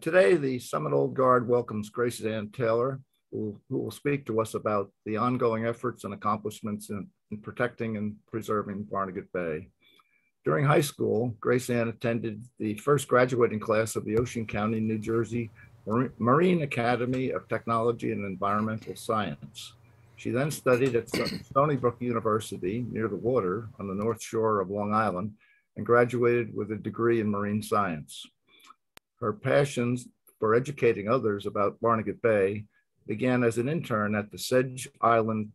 Today, the Summit Old Guard welcomes Grace Ann Taylor, who will speak to us about the ongoing efforts and accomplishments in protecting and preserving Barnegat Bay. During high school, Grace Ann attended the first graduating class of the Ocean County, New Jersey Marine Academy of Technology and Environmental Science. She then studied at Stony Brook University near the water on the north shore of Long Island and graduated with a degree in marine science. Her passions for educating others about Barnegat Bay began as an intern at the Sedge Island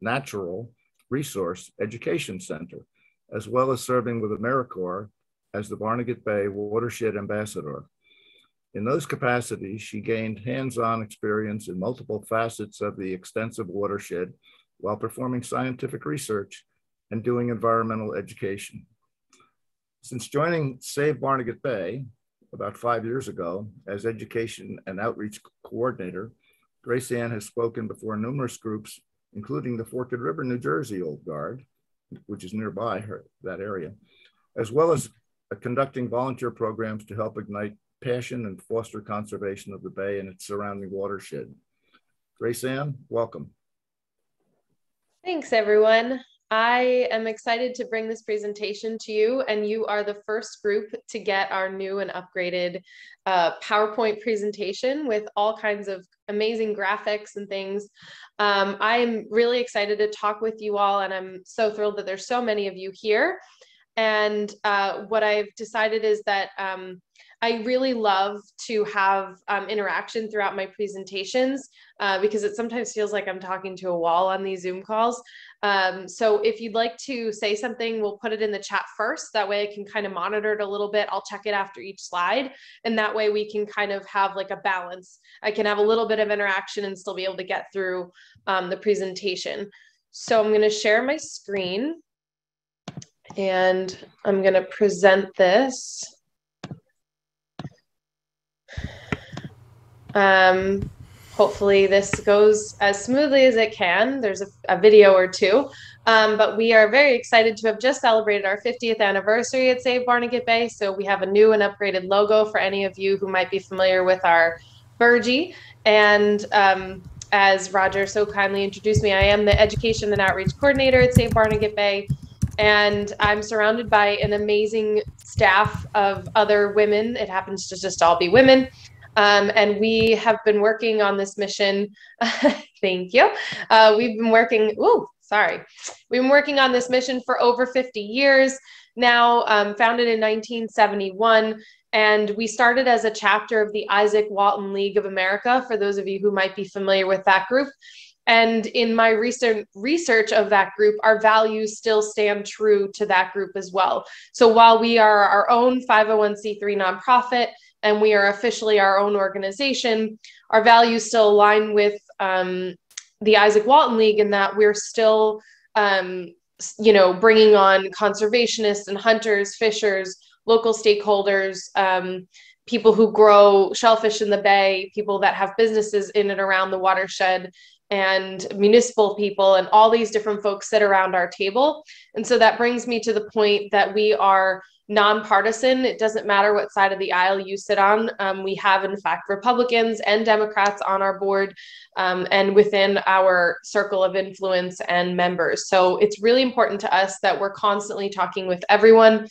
Natural Resource Education Center, as well as serving with AmeriCorps as the Barnegat Bay Watershed Ambassador. In those capacities, she gained hands-on experience in multiple facets of the extensive watershed while performing scientific research and doing environmental education. Since joining Save Barnegat Bay about 5 years ago as education and outreach coordinator, Grace Ann has spoken before numerous groups, including the Forked River, New Jersey Old Guard, which is nearby that area, as well as conducting volunteer programs to help ignite passion and foster conservation of the bay and its surrounding watershed. Grace Ann, welcome. Thanks, everyone. I am excited to bring this presentation to you, and you are the first group to get our new and upgraded PowerPoint presentation with all kinds of amazing graphics and things. I'm really excited to talk with you all, and I'm so thrilled that there's so many of you here. And what I've decided is that I really love to have interaction throughout my presentations because it sometimes feels like I'm talking to a wall on these Zoom calls. So if you'd like to say something, we'll put it in the chat first. That way I can kind of monitor it a little bit. I'll check it after each slide. And that way we can kind of have like a balance. I can have a little bit of interaction and still be able to get through the presentation. So I'm going to share my screen. And I'm going to present this. Hopefully this goes as smoothly as it can. There's a video or two, but we are very excited to have just celebrated our 50th anniversary at Save Barnegat Bay. So we have a new and upgraded logo for any of you who might be familiar with our burgee. And as Roger so kindly introduced me, I am the Education and Outreach Coordinator at Save Barnegat Bay. And I'm surrounded by an amazing staff of other women. It happens to just all be women. And we have been working on this mission. Thank you. We've been working on this mission for over 50 years now, founded in 1971. And we started as a chapter of the Izaak Walton League of America, for those of you who might be familiar with that group. And in my recent research of that group, our values still stand true to that group as well. So while we are our own 501c3 nonprofit, and we are officially our own organization, our values still align with the Izaak Walton League in that we're still bringing on conservationists and hunters, fishers, local stakeholders, people who grow shellfish in the bay, people that have businesses in and around the watershed, and municipal people, and all these different folks sit around our table. And so that brings me to the point that we are nonpartisan. It doesn't matter what side of the aisle you sit on. We have, in fact, Republicans and Democrats on our board and within our circle of influence and members. So it's really important to us that we're constantly talking with everyone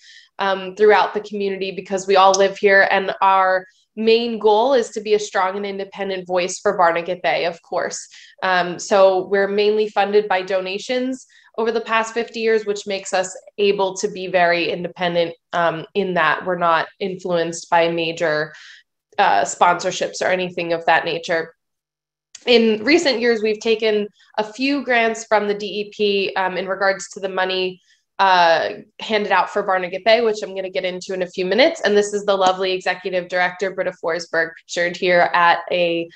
throughout the community, because we all live here, and our main goal is to be a strong and independent voice for Barnegat Bay, of course. So we're mainly funded by donations over the past 50 years, which makes us able to be very independent in that we're not influenced by major sponsorships or anything of that nature. In recent years, we've taken a few grants from the DEP in regards to the money handed out for Barnegat Bay, which I'm going to get into in a few minutes. And this is the lovely executive director, Britta Forsberg, pictured here at a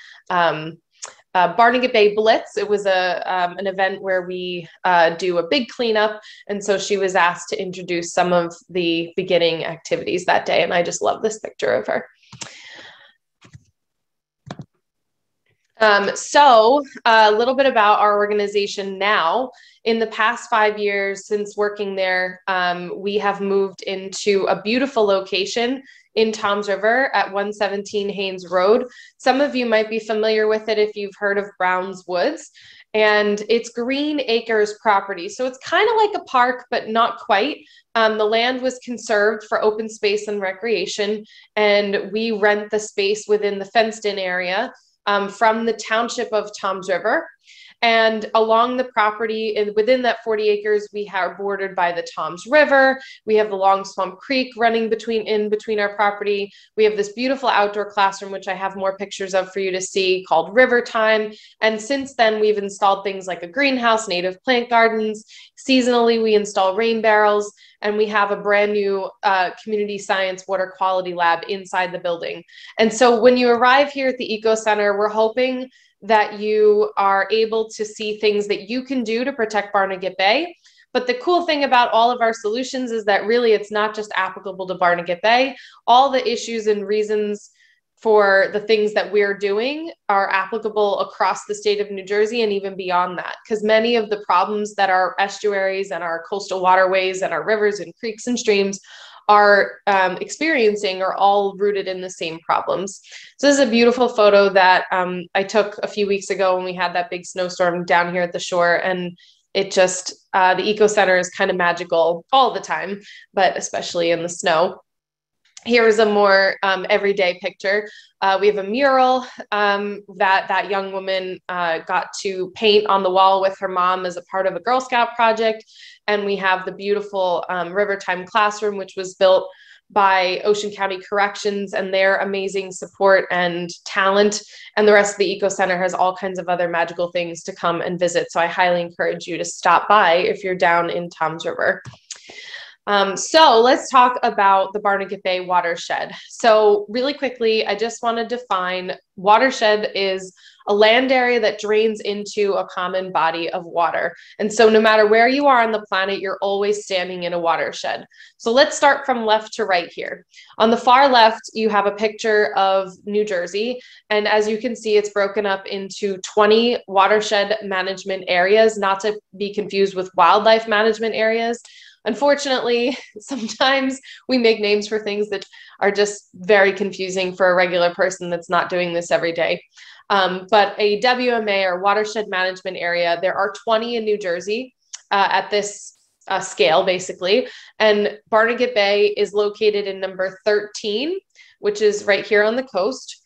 Barnegat Bay Blitz. It was an event where we do a big cleanup. And so she was asked to introduce some of the beginning activities that day. And I just love this picture of her. So a little bit about our organization now. In the past 5 years since working there, we have moved into a beautiful location in Toms River at 117 Haynes Road. Some of you might be familiar with it if you've heard of Brown's Woods, and it's Green Acres property. So it's kind of like a park, but not quite. The land was conserved for open space and recreation, and we rent the space within the fenced-in area from the township of Toms River. And along the property and within that 40 acres, we are bordered by the Toms River. We have the Long Swamp Creek running in between our property. We have this beautiful outdoor classroom, which I have more pictures of for you to see, called River Time. And since then, we've installed things like a greenhouse, native plant gardens. Seasonally, we install rain barrels, and we have a brand new community science water quality lab inside the building. And so when you arrive here at the Eco Center, we're hoping that you are able to see things that you can do to protect Barnegat Bay. But the cool thing about all of our solutions is that really it's not just applicable to Barnegat Bay. All the issues and reasons for the things that we're doing are applicable across the state of New Jersey and even beyond that, because many of the problems that our estuaries and our coastal waterways and our rivers and creeks and streams are experiencing are all rooted in the same problems. So this is a beautiful photo that I took a few weeks ago when we had that big snowstorm down here at the shore, and it just, the Eco Center is kind of magical all the time, but especially in the snow. Here is a more everyday picture. We have a mural that young woman got to paint on the wall with her mom as a part of a Girl Scout project. And we have the beautiful River Time classroom, which was built by Ocean County Corrections and their amazing support and talent. And the rest of the Eco Center has all kinds of other magical things to come and visit. So I highly encourage you to stop by if you're down in Toms River. So let's talk about the Barnegat Bay watershed. So really quickly, I just want to define watershed is a land area that drains into a common body of water. And so no matter where you are on the planet, you're always standing in a watershed. So let's start from left to right here. On the far left, you have a picture of New Jersey. And as you can see, it's broken up into 20 watershed management areas, not to be confused with wildlife management areas. Unfortunately, sometimes we make names for things that are just very confusing for a regular person that's not doing this every day. But a WMA, or watershed management area, there are 20 in New Jersey at this scale, basically. And Barnegat Bay is located in number 13, which is right here on the coast.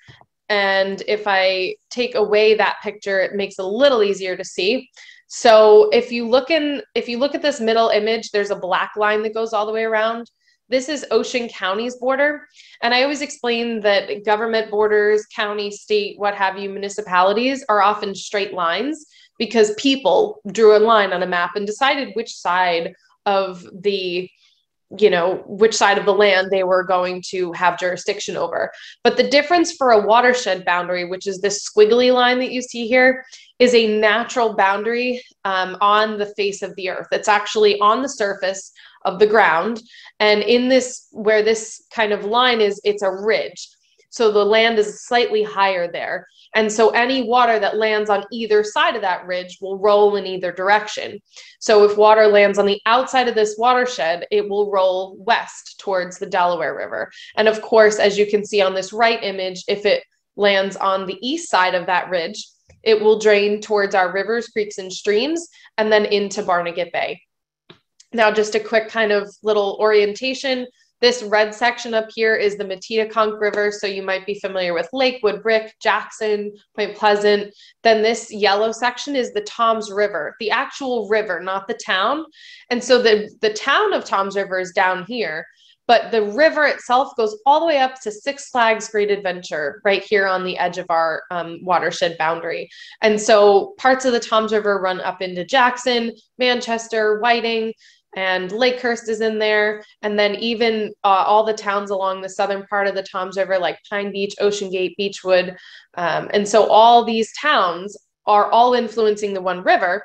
And if I take away that picture, it makes it a little easier to see. So if you look at this middle image, there's a black line that goes all the way around. This is Ocean County's border. And I always explain that government borders, county, state, what have you, municipalities are often straight lines because people drew a line on a map and decided which side of the land they were going to have jurisdiction over. But the difference for a watershed boundary, which is this squiggly line that you see here, is a natural boundary on the face of the earth. It's actually on the surface of the ground. And in this, where this kind of line is, it's a ridge. So the land is slightly higher there. And so any water that lands on either side of that ridge will roll in either direction. So if water lands on the outside of this watershed, it will roll west towards the Delaware River. And of course, as you can see on this right image, if it lands on the east side of that ridge, it will drain towards our rivers, creeks, and streams, and then into Barnegat Bay. Now, just a quick kind of little orientation. This red section up here is the Metedeconk River, so you might be familiar with Lakewood, Brick, Jackson, Point Pleasant. Then this yellow section is the Toms River, the actual river, not the town. And so the town of Toms River is down here, but the river itself goes all the way up to Six Flags Great Adventure, right here on the edge of our watershed boundary. And so parts of the Toms River run up into Jackson, Manchester, Whiting, and Lakehurst is in there. And then even all the towns along the southern part of the Toms River, like Pine Beach, Ocean Gate, Beechwood. And so all these towns are all influencing the one river.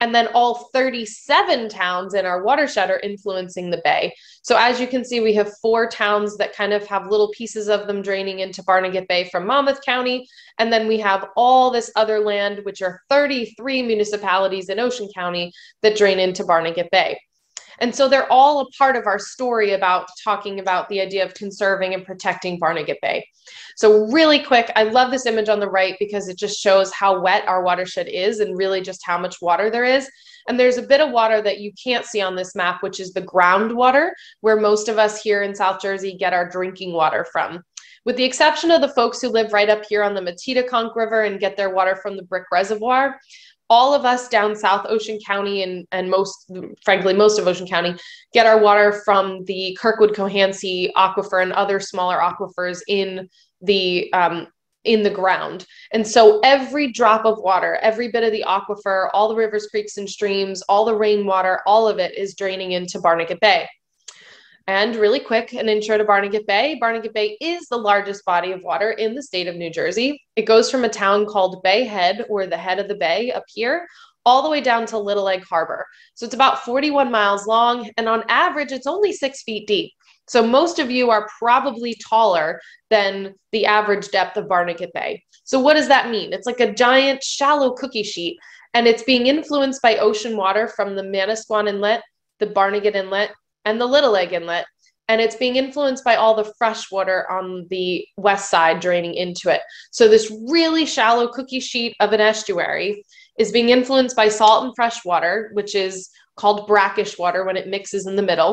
And then all 37 towns in our watershed are influencing the bay. So as you can see, we have 4 towns that kind of have little pieces of them draining into Barnegat Bay from Monmouth County. And then we have all this other land, which are 33 municipalities in Ocean County that drain into Barnegat Bay. And so they're all a part of our story about talking about the idea of conserving and protecting Barnegat Bay. So really quick, I love this image on the right because it just shows how wet our watershed is and really just how much water there is. And there's a bit of water that you can't see on this map, which is the groundwater, where most of us here in South Jersey get our drinking water from. With the exception of the folks who live right up here on the Metedeconk River and get their water from the Brick Reservoir, all of us down South Ocean County and most, frankly, most of Ocean County get our water from the Kirkwood-Cohansey aquifer and other smaller aquifers in the ground. And so every drop of water, every bit of the aquifer, all the rivers, creeks, and streams, all the rainwater, all of it is draining into Barnegat Bay. And really quick, an intro to Barnegat Bay. Barnegat Bay is the largest body of water in the state of New Jersey. It goes from a town called Bay Head, or the head of the bay up here, all the way down to Little Egg Harbor. So it's about 41 miles long, and on average, it's only 6 feet deep. So most of you are probably taller than the average depth of Barnegat Bay. So what does that mean? It's like a giant shallow cookie sheet, and it's being influenced by ocean water from the Manasquan Inlet, the Barnegat Inlet, and the Little Egg Inlet, and it's being influenced by all the fresh water on the west side draining into it. So this really shallow cookie sheet of an estuary is being influenced by salt and fresh water, which is called brackish water when it mixes in the middle,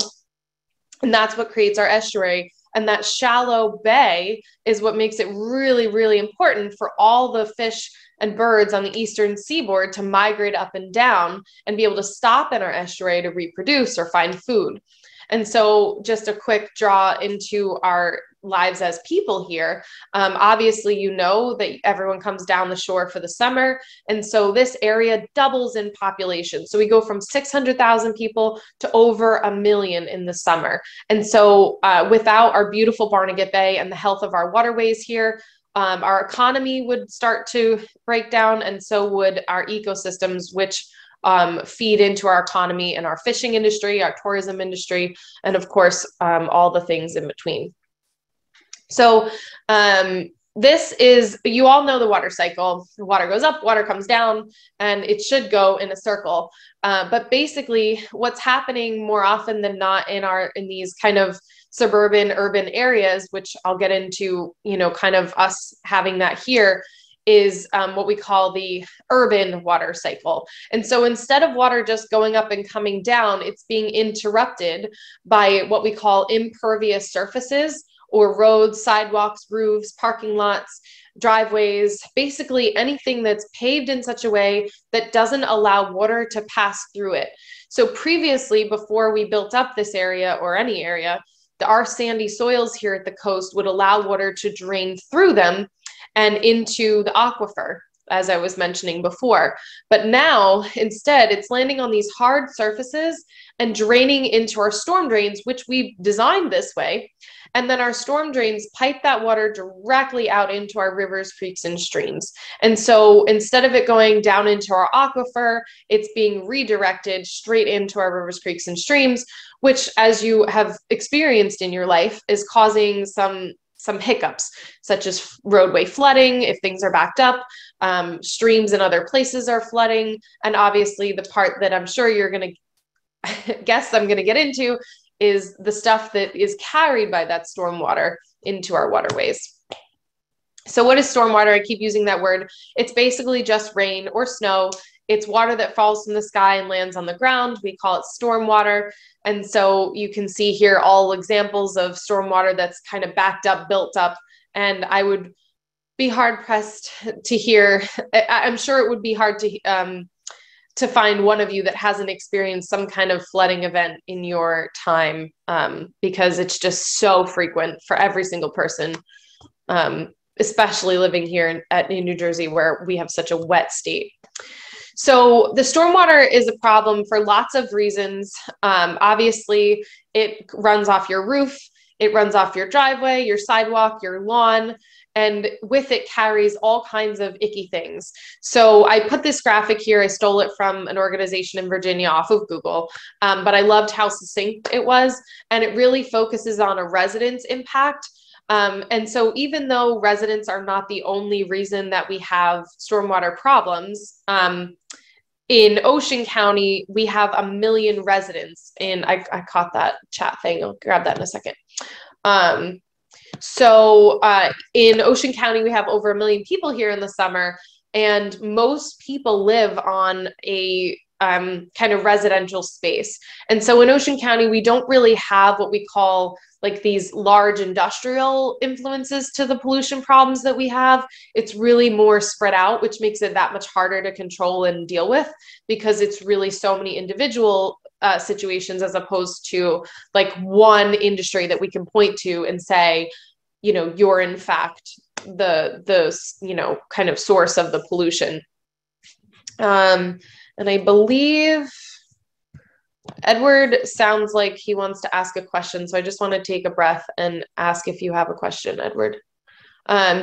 and that's what creates our estuary. And that shallow bay is what makes it really, really important for all the fish and birds on the eastern seaboard to migrate up and down and be able to stop in our estuary to reproduce or find food. And so just a quick draw into our lives as people here. Obviously, you know that everyone comes down the shore for the summer. And so this area doubles in population. So we go from 600,000 people to over 1 million in the summer. And so without our beautiful Barnegat Bay and the health of our waterways here, our economy would start to break down, and so would our ecosystems, which feed into our economy and our fishing industry, our tourism industry, and of course, all the things in between. So this is, you all know the water cycle. Water goes up, water comes down, and it should go in a circle. But basically what's happening more often than not in these kind of suburban, urban areas, which I'll get into, you know, kind of us having that here, is what we call the urban water cycle. And so instead of water just going up and coming down, it's being interrupted by what we call impervious surfaces, or roads, sidewalks, roofs, parking lots, driveways, basically anything that's paved in such a way that doesn't allow water to pass through it. So previously, before we built up this area or any area, our sandy soils here at the coast would allow water to drain through them and into the aquifer, as I was mentioning before. But now, instead, it's landing on these hard surfaces and draining into our storm drains, which we've designed this way. And then our storm drains pipe that water directly out into our rivers, creeks, and streams. And so instead of it going down into our aquifer, it's being redirected straight into our rivers, creeks, and streams, which, as you have experienced in your life, is causing some hiccups, such as roadway flooding, if things are backed up, streams in other places are flooding. And obviously the part that I'm sure you're going to guess I'm going to get into is the stuff that is carried by that stormwater into our waterways. So what is stormwater? I keep using that word. It's basically just rain or snow. It's water that falls from the sky and lands on the ground. We call it stormwater. And so you can see here all examples of stormwater that's kind of backed up, built up. And I would be hard pressed to hear, I'm sure it would be hard to find one of you that hasn't experienced some kind of flooding event in your time, because it's just so frequent for every single person, especially living here in New Jersey, where we have such a wet state. So the stormwater is a problem for lots of reasons. Obviously, it runs off your roof, it runs off your driveway, your sidewalk, your lawn, and with it carries all kinds of icky things. So I put this graphic here, I stole it from an organization in Virginia off of Google, but I loved how succinct it was. And it really focuses on a resident's impact. And so even though residents are not the only reason that we have stormwater problems, in Ocean County, we have 1 million residents. And I caught that chat thing. I'll grab that in a second. So in Ocean County, we have over 1 million people here in the summer. And most people live on a kind of residential space. And so in Ocean County, we don't really have what we call like these large industrial influences to the pollution problems that we have. It's really more spread out, which makes it that much harder to control and deal with, because it's really so many individual situations as opposed to like one industry that we can point to and say, you know, you're in fact the you know, kind of source of the pollution. And I believe Edward sounds like he wants to ask a question. So I just want to take a breath and ask if you have a question, Edward.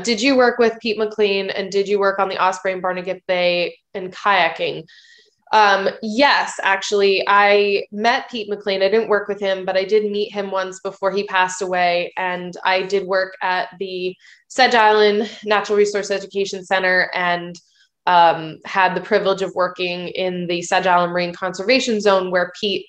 Did you work with Pete McLean, and did you work on the Osprey and Barnegat Bay and kayaking? Yes, actually, I met Pete McLean. I didn't work with him, but I did meet him once before he passed away. And I did work at the Sedge Island Natural Resource Education Center, and had the privilege of working in the Sedge Island Marine Conservation Zone, where Pete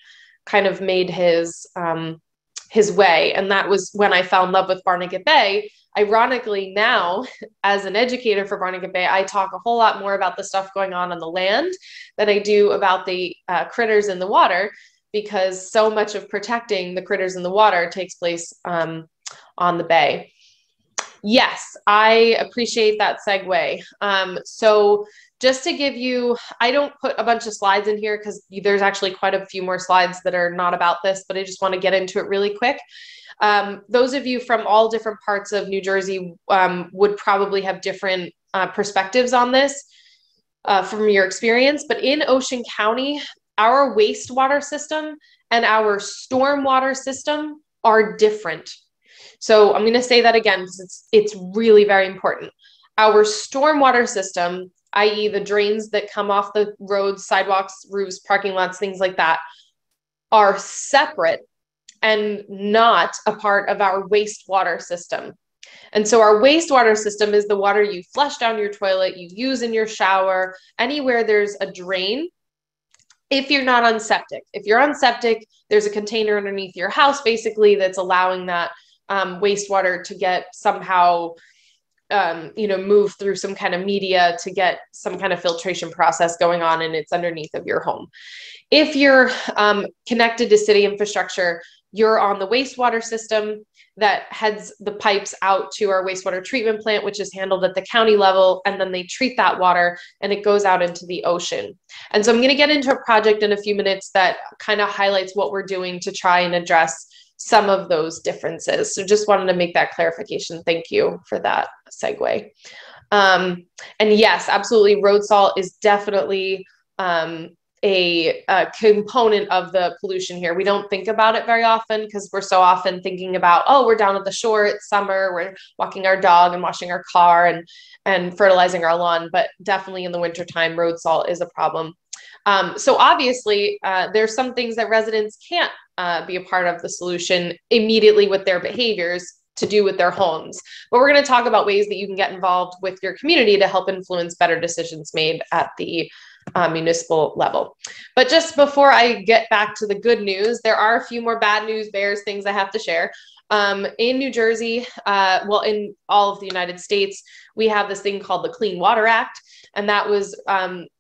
kind of made his way. And that was when I fell in love with Barnegat Bay. Ironically, now as an educator for Barnegat Bay, I talk a whole lot more about the stuff going on the land than I do about the critters in the water, because so much of protecting the critters in the water takes place on the bay. Yes, I appreciate that segue. So just to give you, I don't put a bunch of slides in here because there's actually quite a few more slides that are not about this, but I just want to get into it really quick. Those of you from all different parts of New Jersey would probably have different perspectives on this from your experience, but in Ocean County, our wastewater system and our stormwater system are different. So I'm going to say that again, because it's really very important. Our stormwater system, i.e. the drains that come off the roads, sidewalks, roofs, parking lots, things like that, are separate and not a part of our wastewater system. And so our wastewater system is the water you flush down your toilet, you use in your shower, anywhere there's a drain. If you're not on septic, if you're on septic, there's a container underneath your house, basically, that's allowing that wastewater to get somehow, you know, move through some kind of media to get some kind of filtration process going on, and it's underneath of your home. If you're connected to city infrastructure, you're on the wastewater system that heads the pipes out to our wastewater treatment plant, which is handled at the county level. And then they treat that water and it goes out into the ocean. And so I'm going to get into a project in a few minutes that kind of highlights what we're doing to try and address some of those differences. So just wanted to make that clarification. Thank you for that segue. And yes, absolutely. Road salt is definitely a component of the pollution here. We don't think about it very often because we're so often thinking about, oh, we're down at the shore, it's summer, we're walking our dog and washing our car and fertilizing our lawn. But definitely in the wintertime, road salt is a problem. So obviously, there's some things that residents can't be a part of the solution immediately with their behaviors to do with their homes. But we're going to talk about ways that you can get involved with your community to help influence better decisions made at the municipal level. But just before I get back to the good news, there are a few more bad news bears, things I have to share. In New Jersey, well, in all of the United States, we have this thing called the Clean Water Act. And that was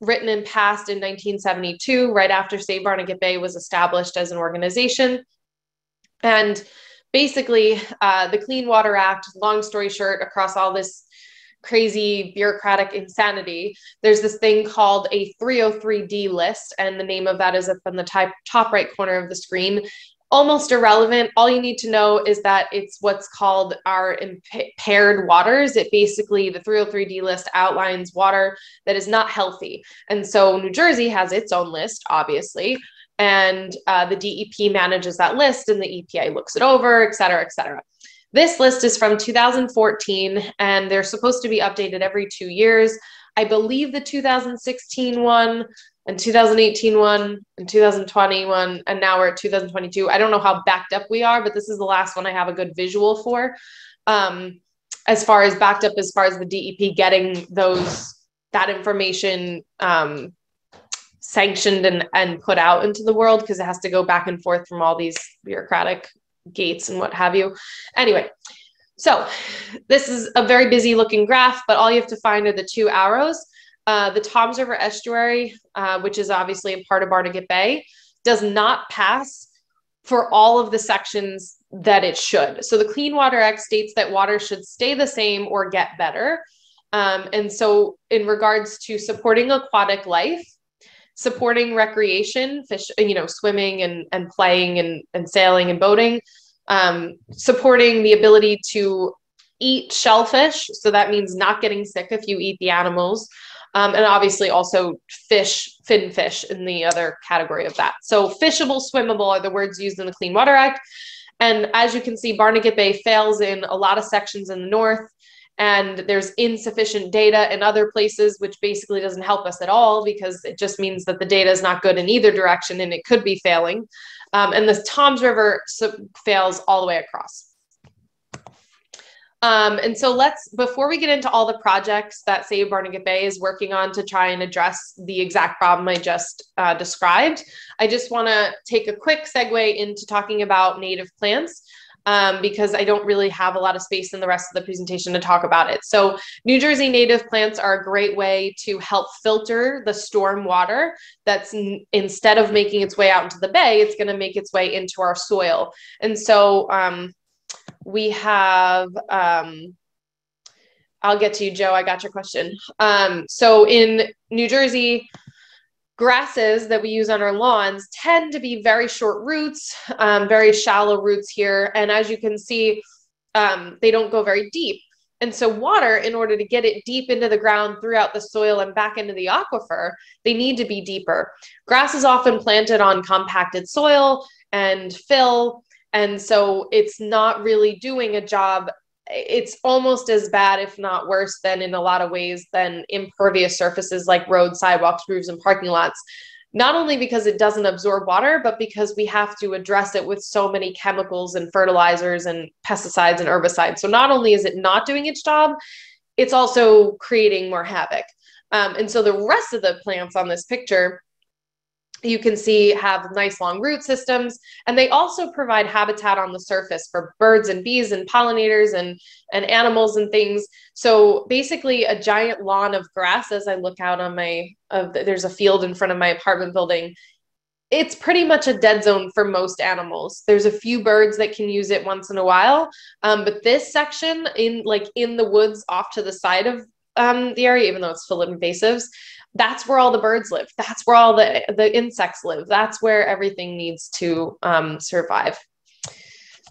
written and passed in 1972, right after Save Barnegat Bay was established as an organization. And basically, the Clean Water Act, long story short, across all this crazy bureaucratic insanity, there's this thing called a 303D list. And the name of that is up in the top right corner of the screen. Almost irrelevant. All you need to know is that it's what's called our impaired waters. It basically, the 303D list outlines water that is not healthy. And so New Jersey has its own list, obviously, and the DEP manages that list and the EPA looks it over, et cetera, et cetera. This list is from 2014 and they're supposed to be updated every 2 years. I believe the 2016 one, and 2018 one, and 2021, and now we're at 2022. I don't know how backed up we are, but this is the last one I have a good visual for. As far as backed up, as far as the DEP getting that information sanctioned and put out into the world, because it has to go back and forth from all these bureaucratic gates and what have you. Anyway, so this is a very busy looking graph, but all you have to find are the two arrows. The Toms River estuary, which is obviously a part of Barnegat Bay, does not pass for all of the sections that it should. So the Clean Water Act states that water should stay the same or get better. And so in regards to supporting aquatic life, supporting recreation, fish, you know, swimming and playing and sailing and boating, supporting the ability to eat shellfish. So that means not getting sick if you eat the animals. And obviously also fish, fin fish in the other category of that. So fishable, swimmable are the words used in the Clean Water Act. And as you can see, Barnegat Bay fails in a lot of sections in the north, and there's insufficient data in other places, which basically doesn't help us at all, because it just means that the data is not good in either direction and it could be failing. And the Toms River fails all the way across. And so let's, before we get into all the projects that Save Barnegat Bay is working on to try and address the exact problem I just described, I just want to take a quick segue into talking about native plants, because I don't really have a lot of space in the rest of the presentation to talk about it. So New Jersey native plants are a great way to help filter the storm water that's, instead of making its way out into the bay, it's going to make its way into our soil. And so, we have, I'll get to you, Joe, I got your question. So in New Jersey, grasses that we use on our lawns tend to be very short roots, very shallow roots here. And as you can see, they don't go very deep. And so water, in order to get it deep into the ground, throughout the soil and back into the aquifer, they need to be deeper. Grass is often planted on compacted soil and fill. And so it's not really doing a job. It's almost as bad, if not worse, than in a lot of ways than impervious surfaces like roads, sidewalks, roofs, and parking lots. Not only because it doesn't absorb water, but because we have to address it with so many chemicals and fertilizers and pesticides and herbicides. So not only is it not doing its job, it's also creating more havoc. And so the rest of the plants on this picture, you can see, have nice long root systems, and they also provide habitat on the surface for birds and bees and pollinators and animals and things. So basically a giant lawn of grass, as I look out on there's a field in front of my apartment building, it's pretty much a dead zone for most animals. There's a few birds that can use it once in a while, but this section in the woods off to the side of the area, even though it's full of invasives, that's where all the birds live. That's where all the insects live. That's where everything needs to survive.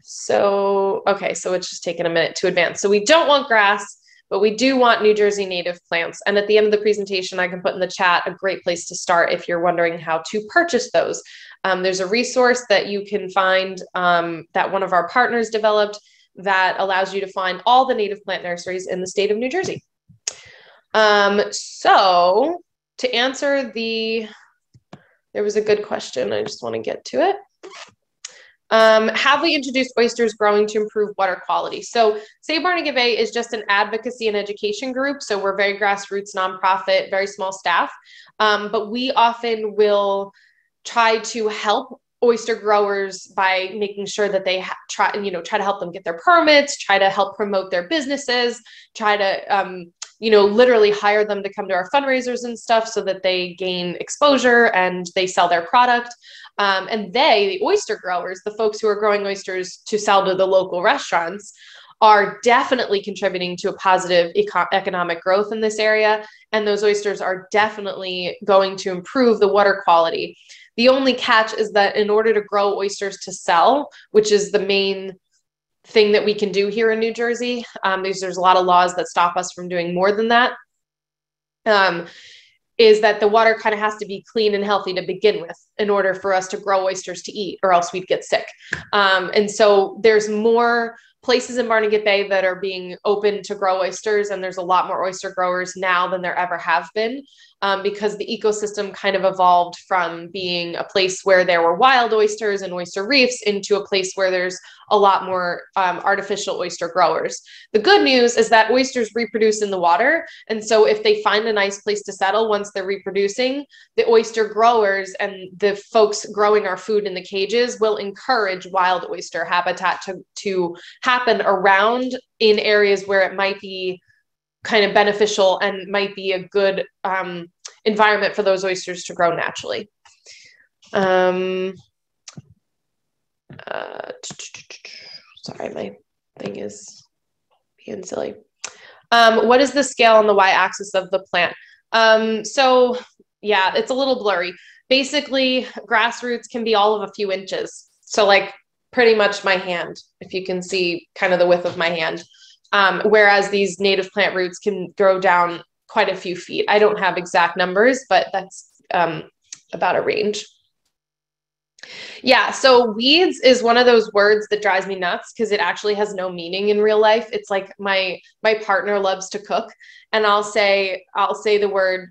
So, okay, so it's just taken a minute to advance. So we don't want grass, but we do want New Jersey native plants. And at the end of the presentation, I can put in the chat a great place to start if you're wondering how to purchase those. There's a resource that you can find that one of our partners developed that allows you to find all the native plant nurseries in the state of New Jersey. So to answer there was a good question. I just want to get to it. Have we introduced oysters growing to improve water quality? So Save Barnegat Bay is just an advocacy and education group. So we're very grassroots, nonprofit, very small staff. But we often will try to help oyster growers by making sure that they try to help them get their permits, try to help promote their businesses, try to, literally hire them to come to our fundraisers and stuff so that they gain exposure and they sell their product. And the oyster growers, the folks who are growing oysters to sell to the local restaurants, are definitely contributing to a positive economic growth in this area. And those oysters are definitely going to improve the water quality. The only catch is that in order to grow oysters to sell, which is the main thing that we can do here in New Jersey, there's a lot of laws that stop us from doing more than that, is that the water kind of has to be clean and healthy to begin with in order for us to grow oysters to eat, or else we'd get sick. And so there's more places in Barnegat Bay that are being open to grow oysters, and there's a lot more oyster growers now than there ever have been. because the ecosystem kind of evolved from being a place where there were wild oysters and oyster reefs into a place where there's a lot more artificial oyster growers. The good news is that oysters reproduce in the water. And so if they find a nice place to settle once they're reproducing, the oyster growers and the folks growing our food in the cages will encourage wild oyster habitat to happen around in areas where it might be kind of beneficial and might be a good environment for those oysters to grow naturally. Sorry, my thing is being silly. What is the scale on the y-axis of the plant? So yeah, it's a little blurry. Basically, grass roots can be all of a few inches. So like pretty much my hand, if you can see kind of the width of my hand. Whereas these native plant roots can grow down quite a few feet. I don't have exact numbers, but that's about a range. Yeah, so weeds is one of those words that drives me nuts because it actually has no meaning in real life. It's like my partner loves to cook, and I'll say the word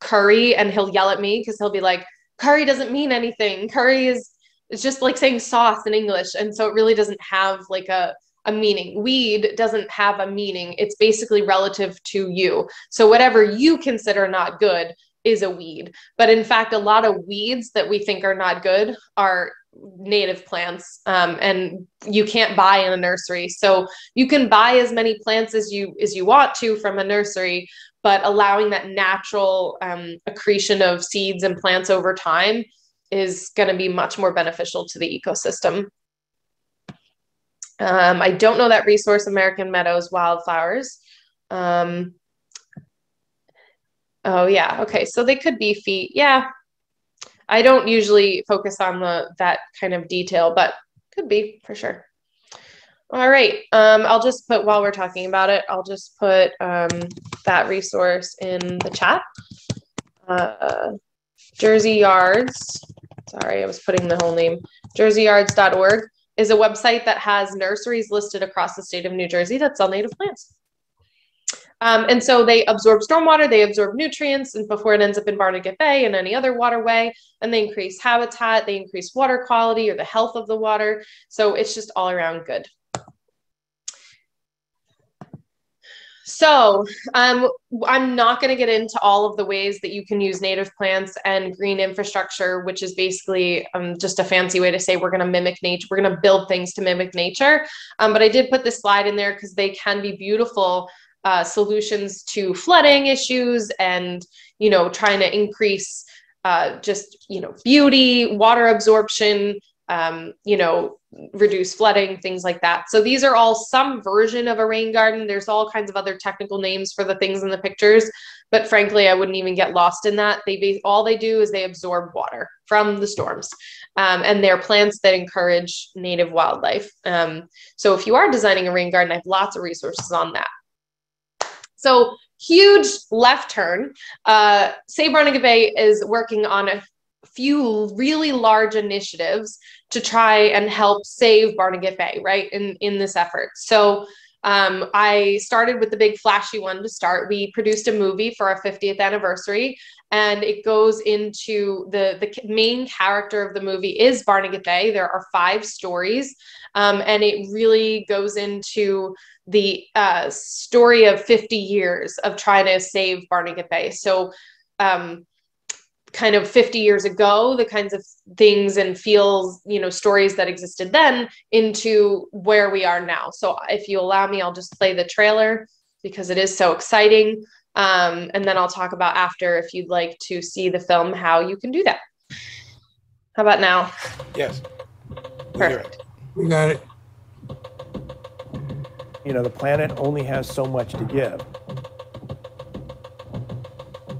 curry, and he'll yell at me because he'll be like, curry doesn't mean anything. Curry is, it's just like saying sauce in English, and so it really doesn't have like a meaning. Weed doesn't have a meaning. It's basically relative to you. So whatever you consider not good is a weed. But in fact, a lot of weeds that we think are not good are native plants, and you can't buy in a nursery. So you can buy as many plants as you want to from a nursery, but allowing that natural accretion of seeds and plants over time is going to be much more beneficial to the ecosystem. I don't know that resource, American Meadows Wildflowers. Oh yeah. Okay. So they could be feet. Yeah. I don't usually focus on that kind of detail, but could be for sure. All right. I'll just put, while we're talking about it, I'll just put, that resource in the chat. Jersey Yards. Sorry, I was putting the whole name. JerseyYards.org. is a website that has nurseries listed across the state of New Jersey that sell native plants. And so they absorb stormwater, they absorb nutrients, and before it ends up in Barnegat Bay and any other waterway, and they increase habitat, they increase water quality or the health of the water. So it's just all around good. So I'm not going to get into all of the ways that you can use native plants and green infrastructure, which is basically just a fancy way to say we're going to mimic nature. We're going to build things to mimic nature. But I did put this slide in there because they can be beautiful solutions to flooding issues and, you know, trying to increase just, you know, beauty, water absorption, you know, reduce flooding, things like that. So these are all some version of a rain garden. There's all kinds of other technical names for the things in the pictures, but frankly, I wouldn't even get lost in that. All they do is they absorb water from the storms, and they're plants that encourage native wildlife. So if you are designing a rain garden, I have lots of resources on that. So huge left turn. Save Barnegat Bay is working on a few really large initiatives to try and help save Barnegat Bay, right, in this effort. So I started with the big flashy one to start. We produced a movie for our 50th anniversary, and it goes into the main character of the movie is Barnegat Bay. There are 5 stories, and it really goes into the story of 50 years of trying to save Barnegat Bay. So kind of 50 years ago, the kinds of things and feels, you know, stories that existed then into where we are now. So if you allow me, I'll just play the trailer because it is so exciting. And then I'll talk about after, if you'd like to see the film, how you can do that. How about now? Yes. Perfect. We got it. You know, the planet only has so much to give.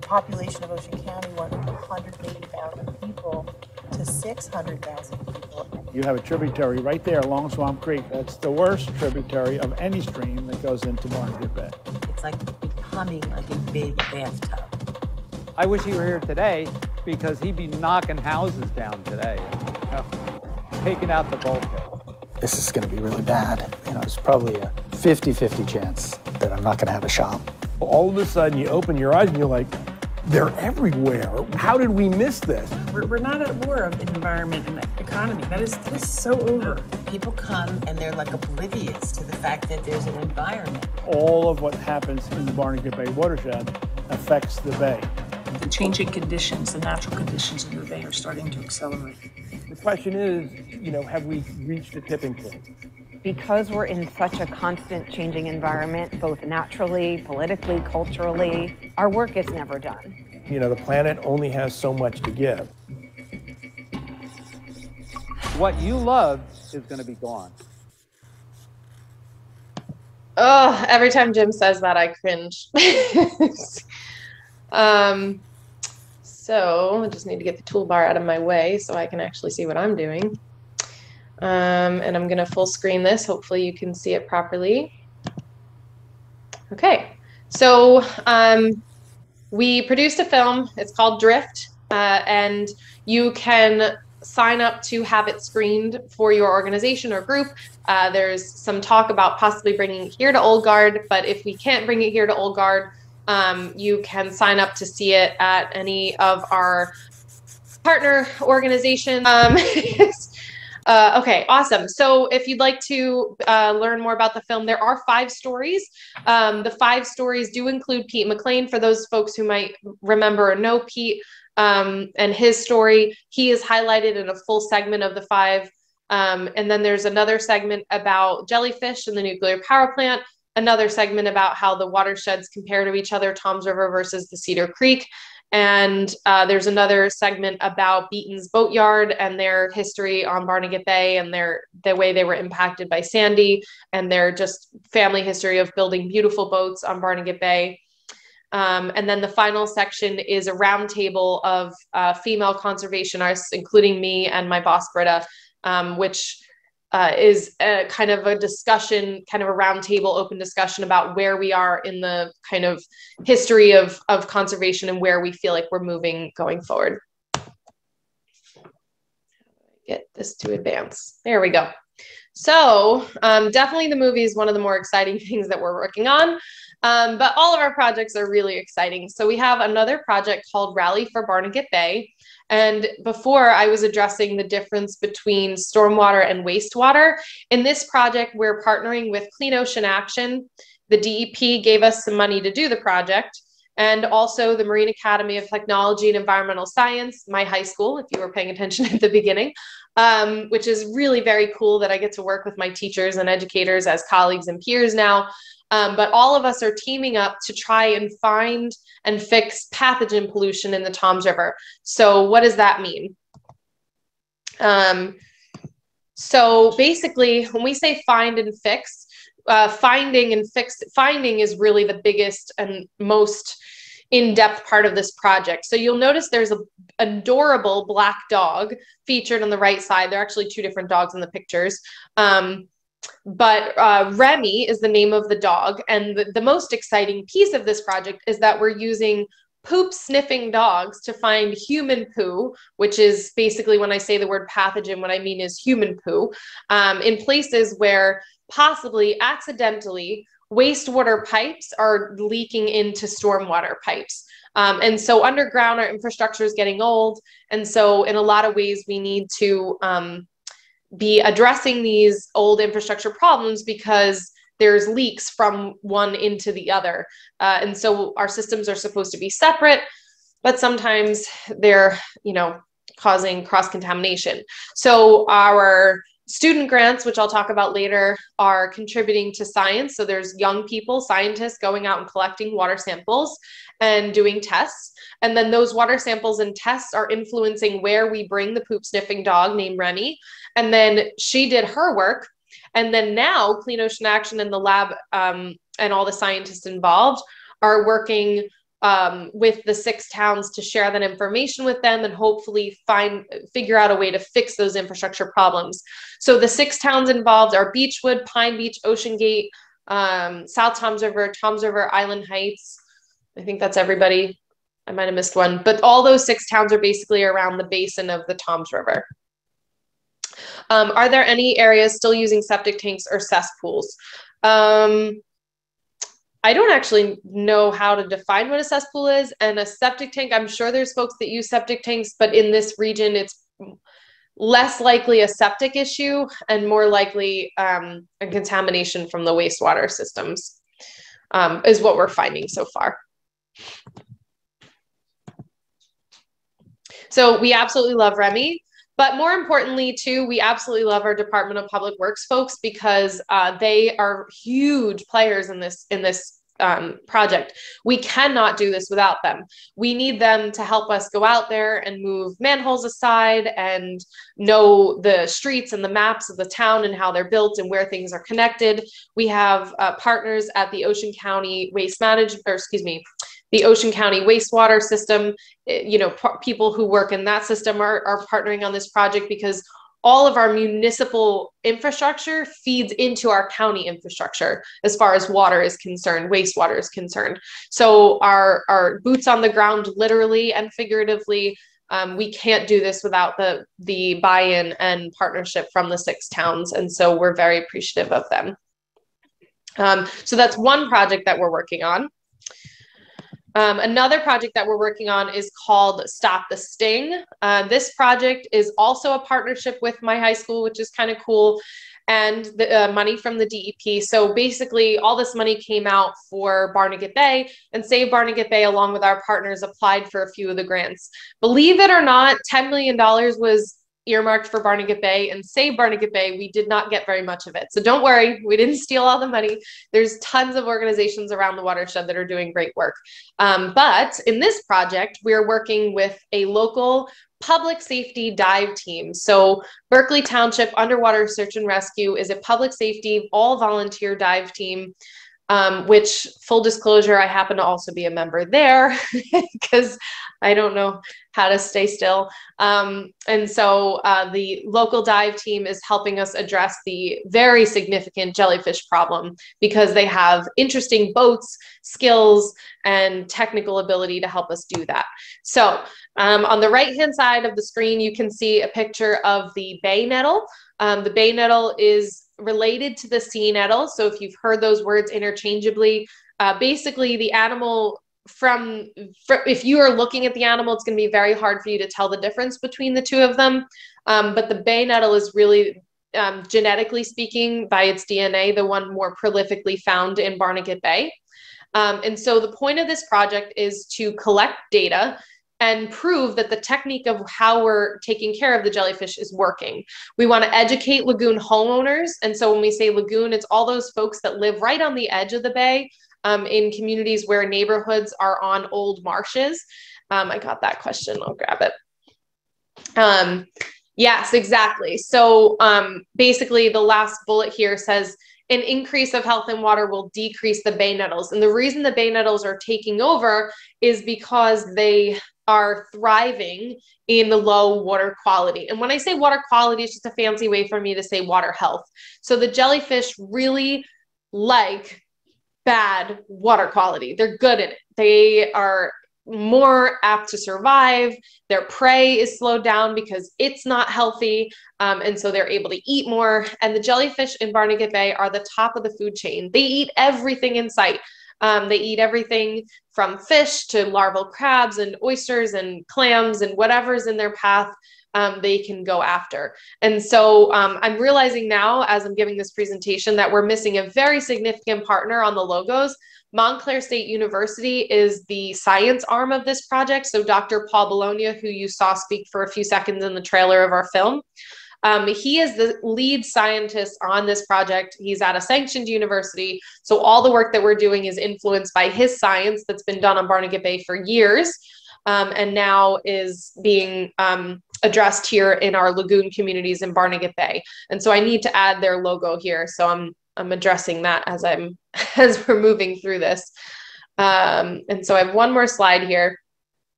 Population of Ocean County went from 180,000 people to 600,000 people. You have a tributary right there, Long Swamp Creek. That's the worst tributary of any stream that goes into Barnegat Bay. It's like becoming like a big bathtub. I wish he were here today because he'd be knocking houses down today, you know, taking out the bulkhead. This is going to be really bad. You know, it's probably a 50-50 chance that I'm not going to have a shop. All of a sudden, you open your eyes and you're like, They're everywhere. How did we miss this? We're not at war of environment and economy. That is so over. People come and they're like oblivious to the fact that there's an environment. All of what happens in the Barnegat Bay watershed affects the bay. The changing conditions, the natural conditions in the bay are starting to accelerate. The question is, have we reached a tipping point? Because we're in such a constant changing environment, both naturally, politically, culturally, our work is never done. The planet only has so much to give. What you love is going to be gone. Oh, every time Jim says that, I cringe. So I just need to get the toolbar out of my way so I can actually see what I'm doing. And I'm going to full screen this. Hopefully you can see it properly. Okay. So we produced a film. It's called Drift. And you can sign up to have it screened for your organization or group. There's some talk about possibly bringing it here to Old Guard. But if we can't bring it here to Old Guard, you can sign up to see it at any of our partner organizations. Okay, awesome. So if you'd like to learn more about the film, there are 5 stories. The 5 stories do include Pete McLean. For those folks who might remember or know Pete and his story, he is highlighted in a full segment of the 5. And then there's another segment about jellyfish and the nuclear power plant, another segment about how the watersheds compare to each other, Toms River versus the Cedar Creek. And there's another segment about Beaton's Boatyard and their history on Barnegat Bay and the way they were impacted by Sandy and their just family history of building beautiful boats on Barnegat Bay. And then the final section is a roundtable of female conservation artists, including me and my boss, Britta, which is a kind of a discussion, kind of a roundtable open discussion about where we are in the kind of history of conservation and where we feel like we're moving going forward. Get this to advance. There we go. So definitely the movie is one of the more exciting things that we're working on, but all of our projects are really exciting. So we have another project called Rally for Barnegat Bay. And before I was addressing the difference between stormwater and wastewater. In this project, we're partnering with Clean Ocean Action. The DEP gave us some money to do the project, and also the Marine Academy of Technology and Environmental Science, my high school, if you were paying attention at the beginning, which is really very cool that I get to work with my teachers and educators as colleagues and peers now. But all of us are teaming up to try and find and fix pathogen pollution in the Toms River. So what does that mean? So basically, when we say find and fix, finding is really the biggest and most in-depth part of this project. So you'll notice there's an adorable black dog featured on the right side. There are actually 2 different dogs in the pictures. But Remy is the name of the dog. And the most exciting piece of this project is that we're using poop sniffing dogs to find human poo, which is basically when I say the word pathogen, what I mean is human poo, in places where possibly accidentally wastewater pipes are leaking into stormwater pipes. And so underground, our infrastructure is getting old. And so in a lot of ways, we need to be addressing these old infrastructure problems because there's leaks from one into the other. And so our systems are supposed to be separate, but sometimes they're, causing cross-contamination. So our student grants, which I'll talk about later, are contributing to science. So there's young people, scientists going out and collecting water samples and doing tests. And then those water samples and tests are influencing where we bring the poop sniffing dog named Remy. And then she did her work. And then now Clean Ocean Action and the lab and all the scientists involved are working with the 6 towns to share that information with them and hopefully figure out a way to fix those infrastructure problems. So the 6 towns involved are Beechwood, Pine Beach, Ocean Gate, South Toms River, Island Heights. I think that's everybody. I might've missed one, but all those 6 towns are basically around the basin of the Toms River. Are there any areas still using septic tanks or cesspools? I don't actually know how to define what a cesspool is. And a septic tank, I'm sure there's folks that use septic tanks, but in this region, it's less likely a septic issue and more likely a contamination from the wastewater systems is what we're finding so far. So we absolutely love Remy. But more importantly, too, we absolutely love our Department of Public Works folks because they are huge players in this project. We cannot do this without them. We need them to help us go out there and move manholes aside and know the streets and the maps of the town and how they're built and where things are connected. We have partners at the Ocean County the Ocean County wastewater system. You know, people who work in that system are partnering on this project because all of our municipal infrastructure feeds into our county infrastructure as far as water is concerned, wastewater is concerned. So our boots on the ground, literally and figuratively, we can't do this without the buy-in and partnership from the 6 towns. And so we're very appreciative of them. So that's one project that we're working on. Another project that we're working on is called Stop the Sting. This project is also a partnership with my high school, which is kind of cool, and the money from the DEP. So basically all this money came out for Barnegat Bay, and Save Barnegat Bay, along with our partners, applied for a few of the grants. Believe it or not, $10 million was earmarked for Barnegat Bay, and Save Barnegat Bay, we did not get very much of it. So don't worry, we didn't steal all the money. There's tons of organizations around the watershed that are doing great work. But in this project, we're working with a local public safety dive team. So Berkeley Township Underwater Search and Rescue is a public safety, all volunteer dive team. Which, full disclosure, I happen to also be a member there because I don't know how to stay still. And so the local dive team is helping us address the very significant jellyfish problem because they have interesting boats, skills, and technical ability to help us do that. So on the right-hand side of the screen, you can see a picture of the bay nettle. The bay nettle is related to the sea nettle. So if you've heard those words interchangeably, basically the animal if you are looking at the animal, it's going to be very hard for you to tell the difference between the two of them. But the bay nettle is really, genetically speaking, by its DNA, the one more prolifically found in Barnegat Bay. And so the point of this project is to collect data and prove that the technique of how we're taking care of the jellyfish is working. We want to educate lagoon homeowners. And so when we say lagoon, it's all those folks that live right on the edge of the bay in communities where neighborhoods are on old marshes. I got that question, I'll grab it. Yes, exactly. So basically the last bullet here says, an increase of health and water will decrease the bay nettles. And the reason the bay nettles are taking over is because they are thriving in the low water quality. And when I say water quality, it's just a fancy way for me to say water health. So the jellyfish really like bad water quality. They're good at it. They are more apt to survive. Their prey is slowed down because it's not healthy. And so they're able to eat more. And the jellyfish in Barnegat Bay are the top of the food chain. They eat everything in sight. They eat everything from fish to larval crabs and oysters and clams and whatever's in their path they can go after. And so I'm realizing now as I'm giving this presentation that we're missing a very significant partner on the logos. Montclair State University is the science arm of this project. So Dr. Paul Bologna, who you saw speak for a few seconds in the trailer of our film, he is the lead scientist on this project. He's at a sanctioned university. So all the work that we're doing is influenced by his science that's been done on Barnegat Bay for years and now is being addressed here in our lagoon communities in Barnegat Bay. And so I need to add their logo here. So I'm addressing that as we're moving through this. And so I have one more slide here.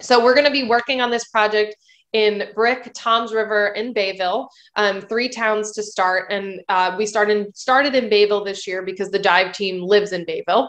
So we're going to be working on this project in Brick, Toms River, and Bayville, 3 towns to start. And we started in Bayville this year because the dive team lives in Bayville.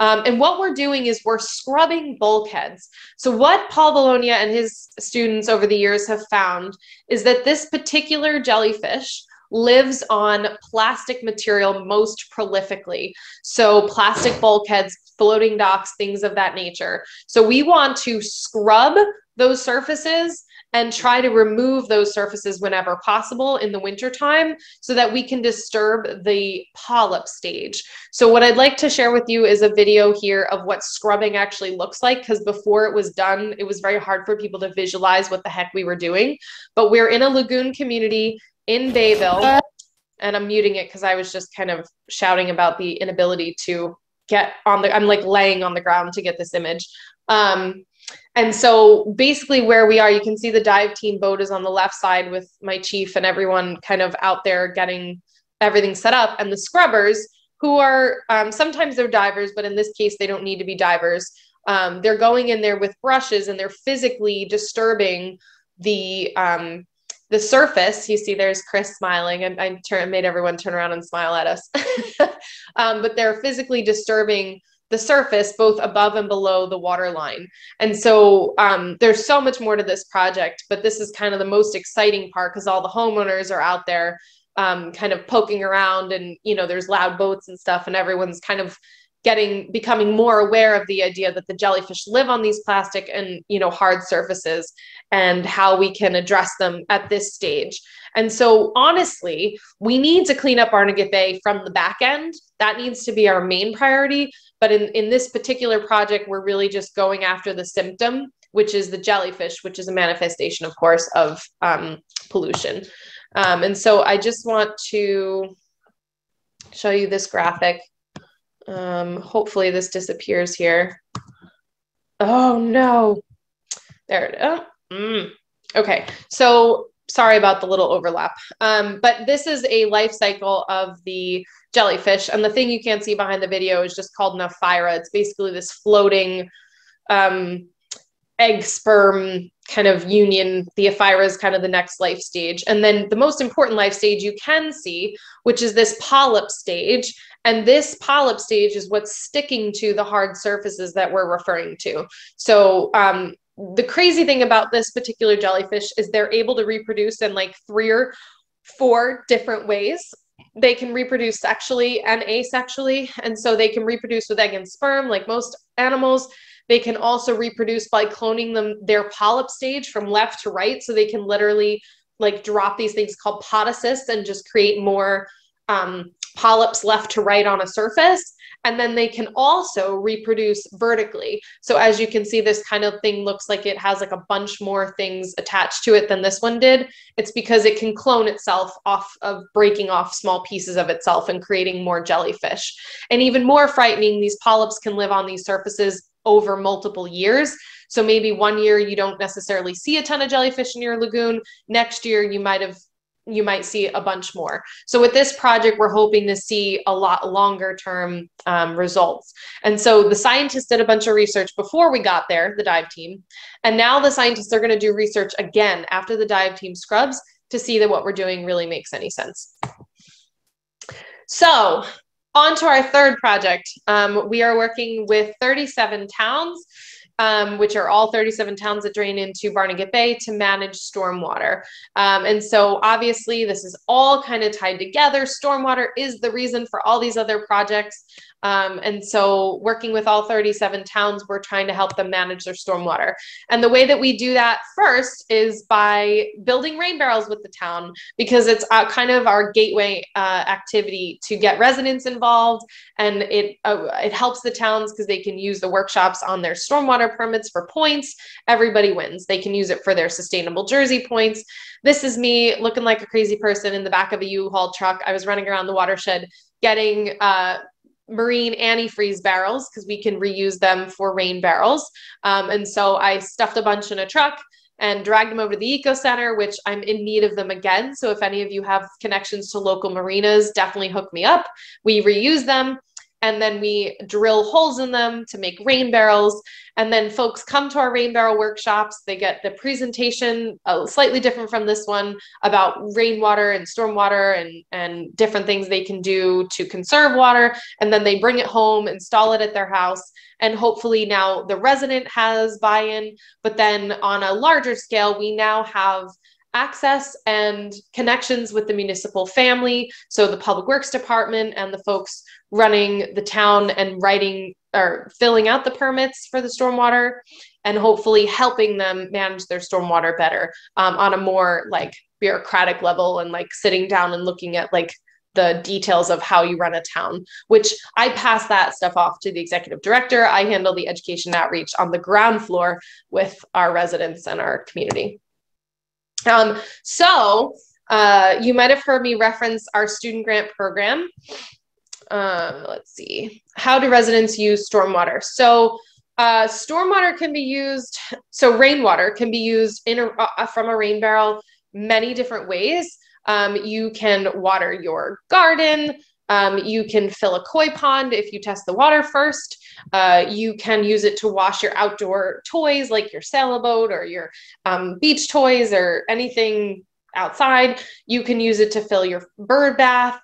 And what we're doing is we're scrubbing bulkheads. So what Paul Bologna and his students over the years have found is that this particular jellyfish lives on plastic material most prolifically. So plastic bulkheads, floating docks, things of that nature. So we want to scrub those surfaces and try to remove those surfaces whenever possible in the wintertime so that we can disturb the polyp stage. So what I'd like to share with you is a video here of what scrubbing actually looks like, because before it was done, it was very hard for people to visualize what the heck we were doing. But we're in a lagoon community in Bayville, and I'm muting it because I was just kind of shouting about the inability to get on the, I'm like laying on the ground to get this image. And so basically where we are, you can see the dive team boat is on the left side with my chief and everyone kind of out there getting everything set up. And the scrubbers, who are sometimes they're divers, but in this case, they don't need to be divers. They're going in there with brushes and they're physically disturbing the surface. You see there's Chris smiling, and I made everyone turn around and smile at us. But they're physically disturbing the surface, both above and below the water line. And so there's so much more to this project, but this is kind of the most exciting part because all the homeowners are out there kind of poking around, and, you know, there's loud boats and stuff, and everyone's kind of becoming more aware of the idea that the jellyfish live on these plastic and, you know, hard surfaces and how we can address them at this stage. And so honestly, we need to clean up Barnegat Bay from the back end. That needs to be our main priority. But in this particular project, we're really just going after the symptom, which is the jellyfish, which is a manifestation, of course, of pollution. And so I just want to show you this graphic. Hopefully this disappears here. Oh no, there it is. Oh, okay, so sorry about the little overlap. But this is a life cycle of the jellyfish. And the thing you can't see behind the video is just called Nephira. It's basically this floating egg sperm kind of union. The Ephira is kind of the next life stage. And then the most important life stage you can see, which is this polyp stage. And this polyp stage is what's sticking to the hard surfaces that we're referring to. So the crazy thing about this particular jellyfish is they're able to reproduce in like 3 or 4 different ways. They can reproduce sexually and asexually. And so they can reproduce with egg and sperm like most animals. They can also reproduce by cloning their polyp stage from left to right. So they can literally like drop these things called podocysts and just create more polyps left to right on a surface. And then they can also reproduce vertically. So as you can see, this kind of thing looks like it has like a bunch more things attached to it than this one did. It's because it can clone itself off of breaking off small pieces of itself and creating more jellyfish. And even more frightening, these polyps can live on these surfaces over multiple years. So maybe one year you don't necessarily see a ton of jellyfish in your lagoon. Next year you might see a bunch more. So with this project, we're hoping to see a lot longer term results. And so the scientists did a bunch of research before we got there, the dive team. And now the scientists are going to do research again after the dive team scrubs to see that what we're doing really makes any sense. So on to our third project. We are working with 37 towns. Which are all 37 towns that drain into Barnegat Bay to manage stormwater. And so obviously this is all kind of tied together. Stormwater is the reason for all these other projects. And so working with all 37 towns, we're trying to help them manage their stormwater. And the way that we do that first is by building rain barrels with the town, because it's kind of our gateway activity to get residents involved. And it helps the towns because they can use the workshops on their stormwater permits for points. Everybody wins. They can use it for their sustainable Jersey points. This is me looking like a crazy person in the back of a U-Haul truck. I was running around the watershed getting marine antifreeze barrels because we can reuse them for rain barrels. And so I stuffed a bunch in a truck and dragged them over to the Eco Center, which I'm in need of them again. So if any of you have connections to local marinas, definitely hook me up. We reuse them. And then we drill holes in them to make rain barrels. And then folks come to our rain barrel workshops. They get the presentation, slightly different from this one, about rainwater and stormwater and different things they can do to conserve water. And then they bring it home, install it at their house. And hopefully now the resident has buy-in. But then on a larger scale, we now have access and connections with the municipal family. So the public works department and the folks running the town and writing or filling out the permits for the stormwater, and hopefully helping them manage their stormwater better on a more like bureaucratic level, and like sitting down and looking at like the details of how you run a town, which I pass that stuff off to the executive director. I handle the education outreach on the ground floor with our residents and our community. You might have heard me reference our student grant program. Let's see, how do residents use stormwater? So stormwater can be used, so rainwater can be used in from a rain barrel many different ways. You can water your garden. You can fill a koi pond if you test the water first. You can use it to wash your outdoor toys like your sailboat or your beach toys or anything outside. You can use it to fill your bird bath.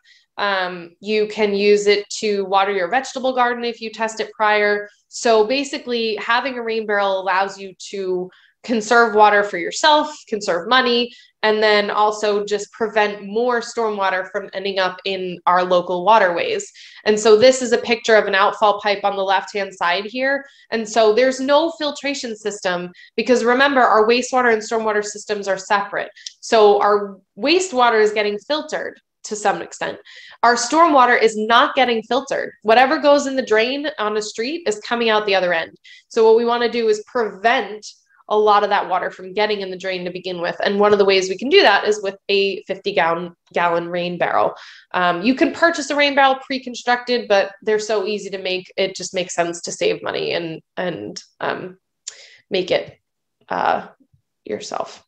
You can use it to water your vegetable garden if you test it prior. So basically having a rain barrel allows you to conserve water for yourself, conserve money, and then also just prevent more stormwater from ending up in our local waterways. And so this is a picture of an outfall pipe on the left-hand side here. And so there's no filtration system, because remember, our wastewater and stormwater systems are separate. So our wastewater is getting filtered to some extent. Our stormwater is not getting filtered. Whatever goes in the drain on the street is coming out the other end. So what we want to do is prevent a lot of that water from getting in the drain to begin with. And one of the ways we can do that is with a 50-gallon rain barrel. You can purchase a rain barrel pre-constructed, but they're so easy to make, it just makes sense to save money and make it yourself.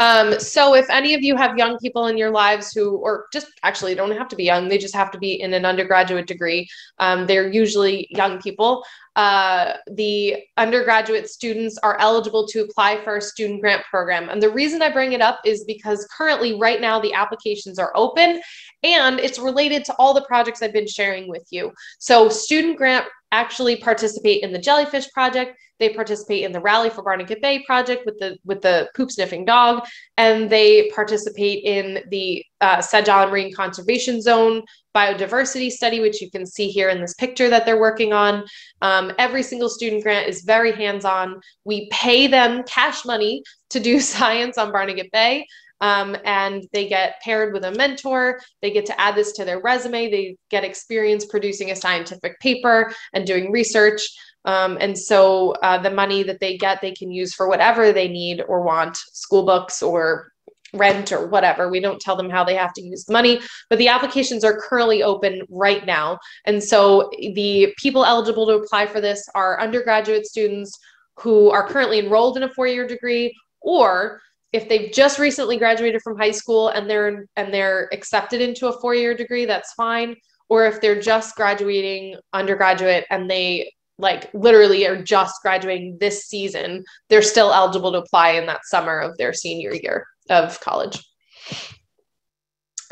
So if any of you have young people in your lives who, or just actually don't have to be young, they just have to be in an undergraduate degree. They're usually young people. The undergraduate students are eligible to apply for a student grant program. And the reason I bring it up is because currently right now the applications are open, and it's related to all the projects I've been sharing with you. So student grant actually participate in the jellyfish project. They participate in the Rally for Barnegat Bay project with the poop sniffing dog, and they participate in the Sedge Island Marine Conservation Zone biodiversity study, which you can see here in this picture that they're working on. Every single student grant is very hands-on. We pay them cash money to do science on Barnegat Bay, and they get paired with a mentor. They get to add this to their resume. They get experience producing a scientific paper and doing research. And so the money that they get, they can use for whatever they need or want, school books or rent or whatever. We don't tell them how they have to use the money, but the applications are currently open right now. And so the people eligible to apply for this are undergraduate students who are currently enrolled in a four-year degree, or if they've just recently graduated from high school and they're accepted into a four-year degree, that's fine. Or if they're just graduating undergraduate and they like literally are just graduating this season, they're still eligible to apply in that summer of their senior year of college.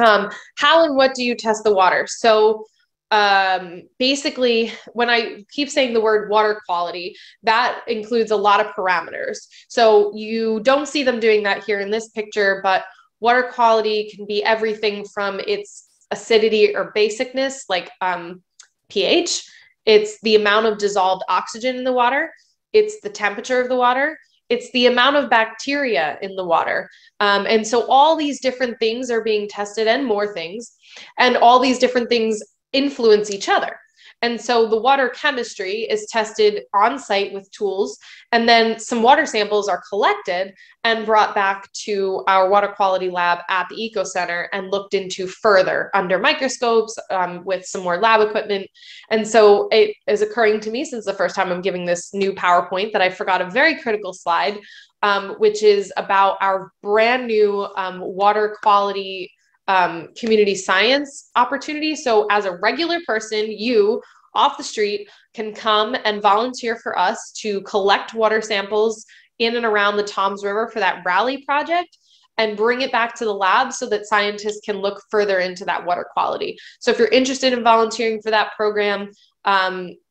How and what do you test the water? So basically, when I keep saying the word water quality, that includes a lot of parameters. So you don't see them doing that here in this picture, but water quality can be everything from its acidity or basicness, like pH. It's the amount of dissolved oxygen in the water. It's the temperature of the water. It's the amount of bacteria in the water. And so all these different things are being tested, and more things. And all these different things influence each other. And so the water chemistry is tested on site with tools, and then some water samples are collected and brought back to our water quality lab at the Eco Center and looked into further under microscopes with some more lab equipment. And so it is occurring to me since the first time I'm giving this new PowerPoint that I forgot a very critical slide, which is about our brand new water quality community science opportunity. So as a regular person, you off the street can come and volunteer for us to collect water samples in and around the Toms River for that Rally project and bring it back to the lab so that scientists can look further into that water quality. So if you're interested in volunteering for that program,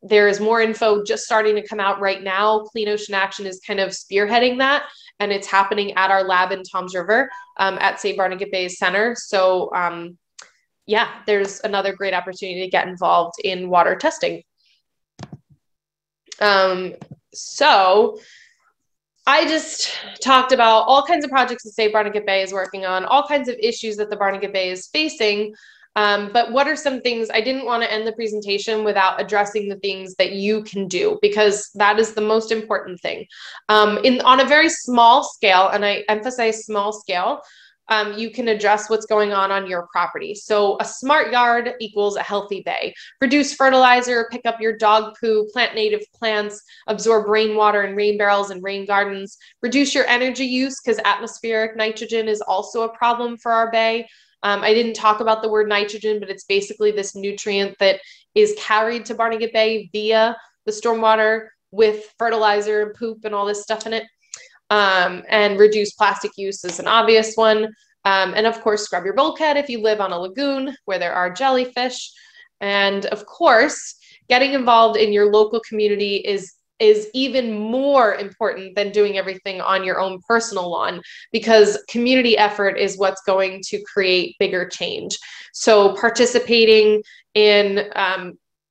there is more info just starting to come out right now. Clean Ocean Action is kind of spearheading that. and it's happening at our lab in Toms River at Save Barnegat Bay Center. So yeah, there's another great opportunity to get involved in water testing. So I just talked about all kinds of projects that Save Barnegat Bay is working on, all kinds of issues that the Barnegat Bay is facing. But what are some things? I didn't want to end the presentation without addressing the things that you can do, because that is the most important thing. On a very small scale, and I emphasize small scale, you can address what's going on your property. So a smart yard equals a healthy bay. Reduce fertilizer, pick up your dog poo, plant native plants, absorb rainwater in rain barrels and rain gardens. Reduce your energy use, because atmospheric nitrogen is also a problem for our bay. I didn't talk about the word nitrogen, but it's basically this nutrient that is carried to Barnegat Bay via the stormwater with fertilizer and poop and all this stuff in it. And reduce plastic use is an obvious one. And of course, scrub your bulkhead if you live on a lagoon where there are jellyfish. And of course, getting involved in your local community is even more important than doing everything on your own personal lawn, because community effort is what's going to create bigger change. So participating in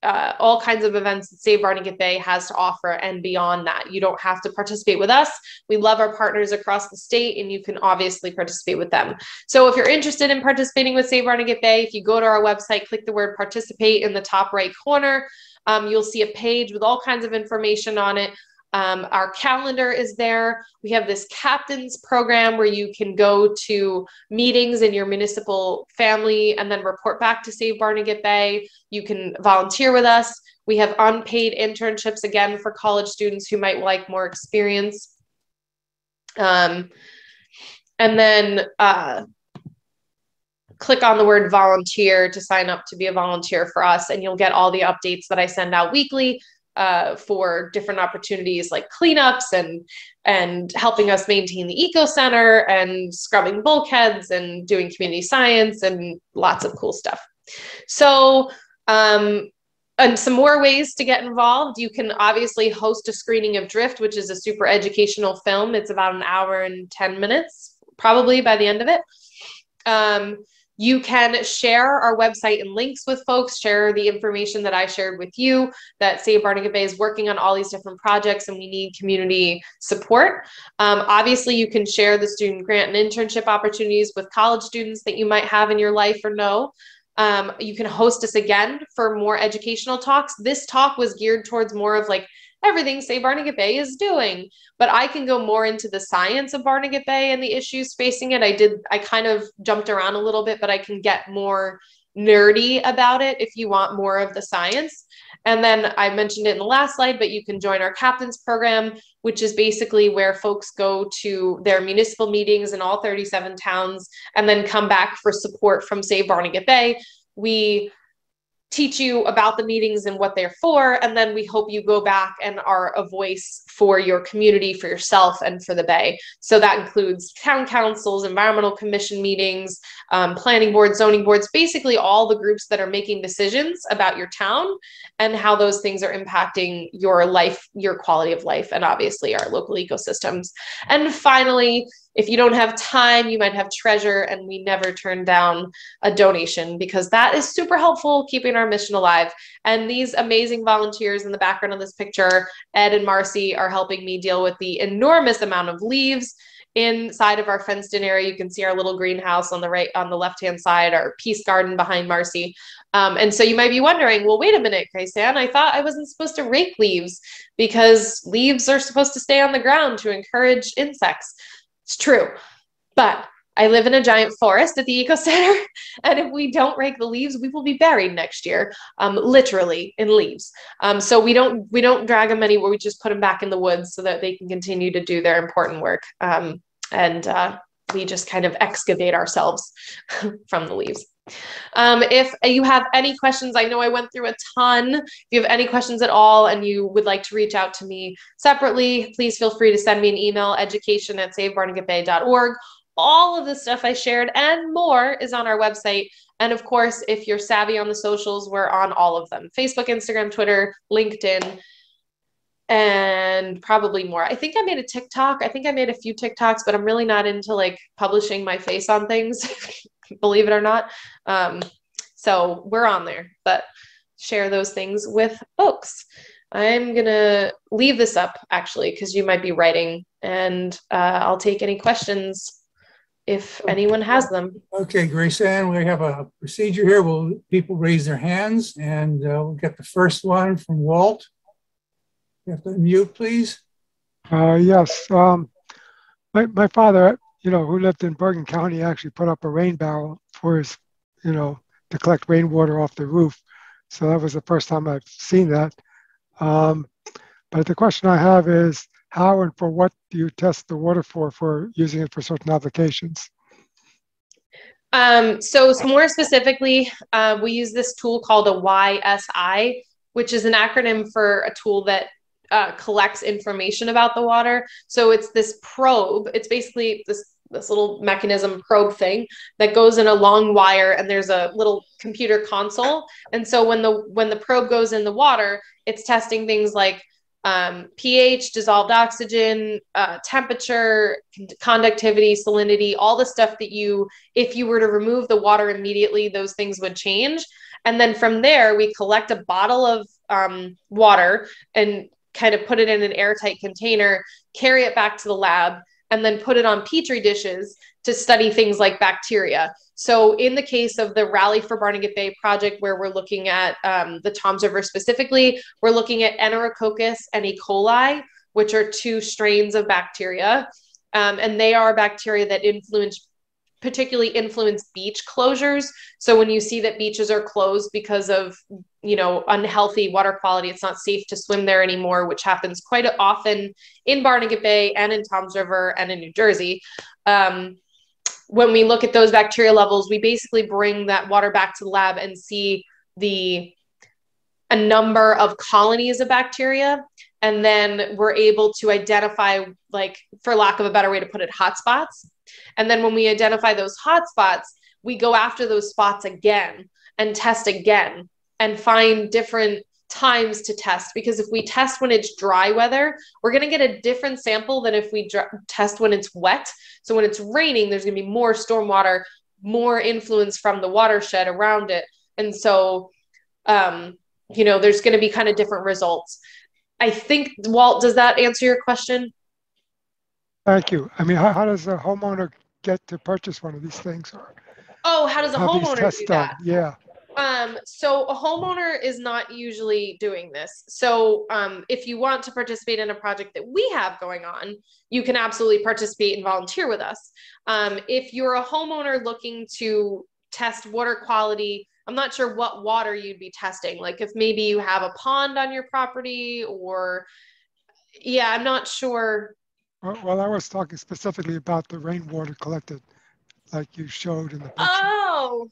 all kinds of events that Save Barnegat Bay has to offer and beyond that. You don't have to participate with us. We love our partners across the state, and you can obviously participate with them. So if you're interested in participating with Save Barnegat Bay, if you go to our website, click the word participate in the top right corner, you'll see a page with all kinds of information on it. Our calendar is there. We have this captain's program where you can go to meetings in your municipal family and then report back to Save Barnegat Bay. You can volunteer with us. We have unpaid internships, again, for college students who might like more experience. And then click on the word volunteer to sign up to be a volunteer for us, and you'll get all the updates that I send out weekly for different opportunities like cleanups and helping us maintain the Eco Center and scrubbing bulkheads and doing community science and lots of cool stuff. So, and some more ways to get involved. You can obviously host a screening of Drift, which is a super educational film. It's about an hour and 10 minutes, probably, by the end of it. You can share our website and links with folks, share the information that I shared with you, that Save Barnegat Bay is working on all these different projects and we need community support. Obviously, you can share the student grant and internship opportunities with college students that you might have in your life or know. You can host us again for more educational talks. This talk was geared towards more of like everything Save Barnegat Bay is doing, but I can go more into the science of Barnegat Bay and the issues facing it. I kind of jumped around a little bit, but I can get more nerdy about it if you want more of the science. And then I mentioned it in the last slide, but you can join our captain's program, which is basically where folks go to their municipal meetings in all 37 towns and then come back for support from Save Barnegat Bay. We teach you about the meetings and what they're for, and then we hope you go back and are a voice for your community, for yourself, and for the bay. So that includes town councils, environmental commission meetings, planning boards, zoning boards, basically all the groups that are making decisions about your town and how those things are impacting your life, your quality of life, and obviously our local ecosystems. And finally, if you don't have time, you might have treasure, and we never turn down a donation because that is super helpful, keeping our mission alive. And these amazing volunteers in the background of this picture, Ed and Marcy, are helping me deal with the enormous amount of leaves inside of our fenced-in area. You can see our little greenhouse on the right, on the left-hand side, our peace garden behind Marcy. And so you might be wondering, well, wait a minute, Kaysan, I thought I wasn't supposed to rake leaves because leaves are supposed to stay on the ground to encourage insects. It's true, but I live in a giant forest at the Eco Center, and if we don't rake the leaves, we will be buried next year, literally in leaves. So we don't drag them anywhere. We just put them back in the woods so that they can continue to do their important work. We just kind of excavate ourselves from the leaves. If you have any questions, I know I went through a ton. If you have any questions at all and you would like to reach out to me separately, please feel free to send me an email, education@savebarnegatbay.org. All of the stuff I shared and more is on our website. And of course, if you're savvy on the socials, we're on all of them: Facebook, Instagram, Twitter, LinkedIn. and probably more. I think I made a TikTok. I think I made a few TikToks, but I'm really not into like publishing my face on things, believe it or not. So we're on there, but share those things with folks. I'm going to leave this up actually, because you might be writing, and I'll take any questions if anyone has them. Okay, Grace Ann, we have a procedure here. Will people raise their hands, and we'll get the first one from Walt. You have to unmute, please. Yes. My father, you know, who lived in Bergen County, actually put up a rain barrel for his, you know, to collect rainwater off the roof. So that was the first time I've seen that. But the question I have is, how and for what do you test the water for using it for certain applications? So more specifically, we use this tool called a YSI, which is an acronym for a tool that collects information about the water. So it's this probe. It's basically this little mechanism probe thing that goes in a long wire, and there's a little computer console. And so when the probe goes in the water, it's testing things like pH, dissolved oxygen, temperature, conductivity, salinity, all the stuff that you, if you were to remove the water immediately, those things would change. And then from there, we collect a bottle of water and kind of put it in an airtight container, carry it back to the lab, and then put it on Petri dishes to study things like bacteria. So in the case of the Rally for Barnegat Bay project, where we're looking at the Toms River specifically, we're looking at Enterococcus and E. coli, which are two strains of bacteria. And they are bacteria that particularly influence beach closures. So when you see that beaches are closed because of, you know, unhealthy water quality, it's not safe to swim there anymore, which happens quite often in Barnegat Bay and in Toms River and in New Jersey. When we look at those bacteria levels, we basically bring that water back to the lab and see a number of colonies of bacteria. And then we're able to identify, like, for lack of a better way to put it, hotspots. And then when we identify those hotspots, we go after those spots again and test again and find different times to test. Because if we test when it's dry weather, we're going to get a different sample than if we test when it's wet. So when it's raining, there's going to be more stormwater, more influence from the watershed around it. And so, you know, there's going to be kind of different results. I think, Walt, does that answer your question? Thank you. I mean, how does a homeowner get to purchase one of these things? Or how does a homeowner do that? Yeah. So a homeowner is not usually doing this. So if you want to participate in a project that we have going on, you can absolutely participate and volunteer with us. If you're a homeowner looking to test water quality, I'm not sure what water you'd be testing. Like if maybe you have a pond on your property, or, yeah, I'm not sure. Well, I was talking specifically about the rainwater collected, like you showed in the picture. Oh,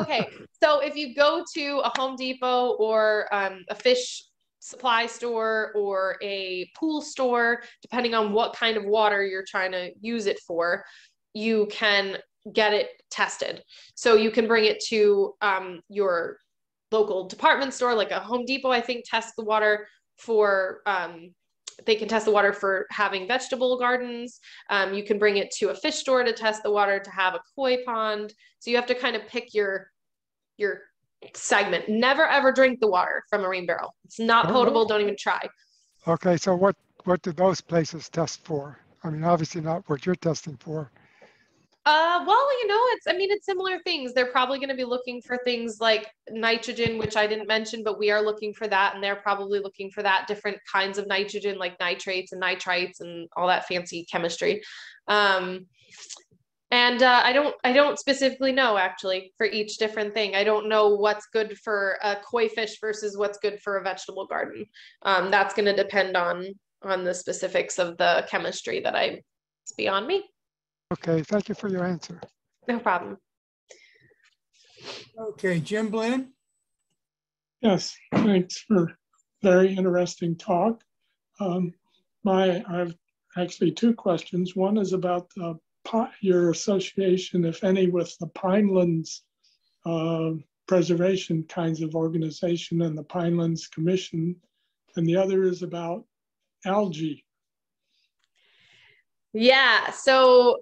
okay. So if you go to a Home Depot or a fish supply store or a pool store, depending on what kind of water you're trying to use it for, you can get it tested. So you can bring it to your local department store, like a Home Depot, I think, tests the water for... They can test the water for having vegetable gardens. You can bring it to a fish store to test the water to have a koi pond. So you have to kind of pick your segment. Never ever drink the water from a rain barrel. It's not potable. Don't even try. Okay, so what do those places test for? I mean, obviously not what you're testing for. Well, you know, it's similar things. They're probably going to be looking for things like nitrogen, which I didn't mention, but we are looking for that. And they're probably looking for that, different kinds of nitrogen, like nitrates and nitrites and all that fancy chemistry. I don't specifically know, actually, for each different thing. I don't know what's good for a koi fish versus what's good for a vegetable garden. That's going to depend on the specifics of the chemistry it's beyond me. Okay, thank you for your answer. No problem. Okay, Jim Blinn. Yes, thanks for very interesting talk. I have actually two questions. One is about your association, if any, with the Pinelands preservation kinds of organization and the Pinelands Commission. And the other is about algae? Yeah, so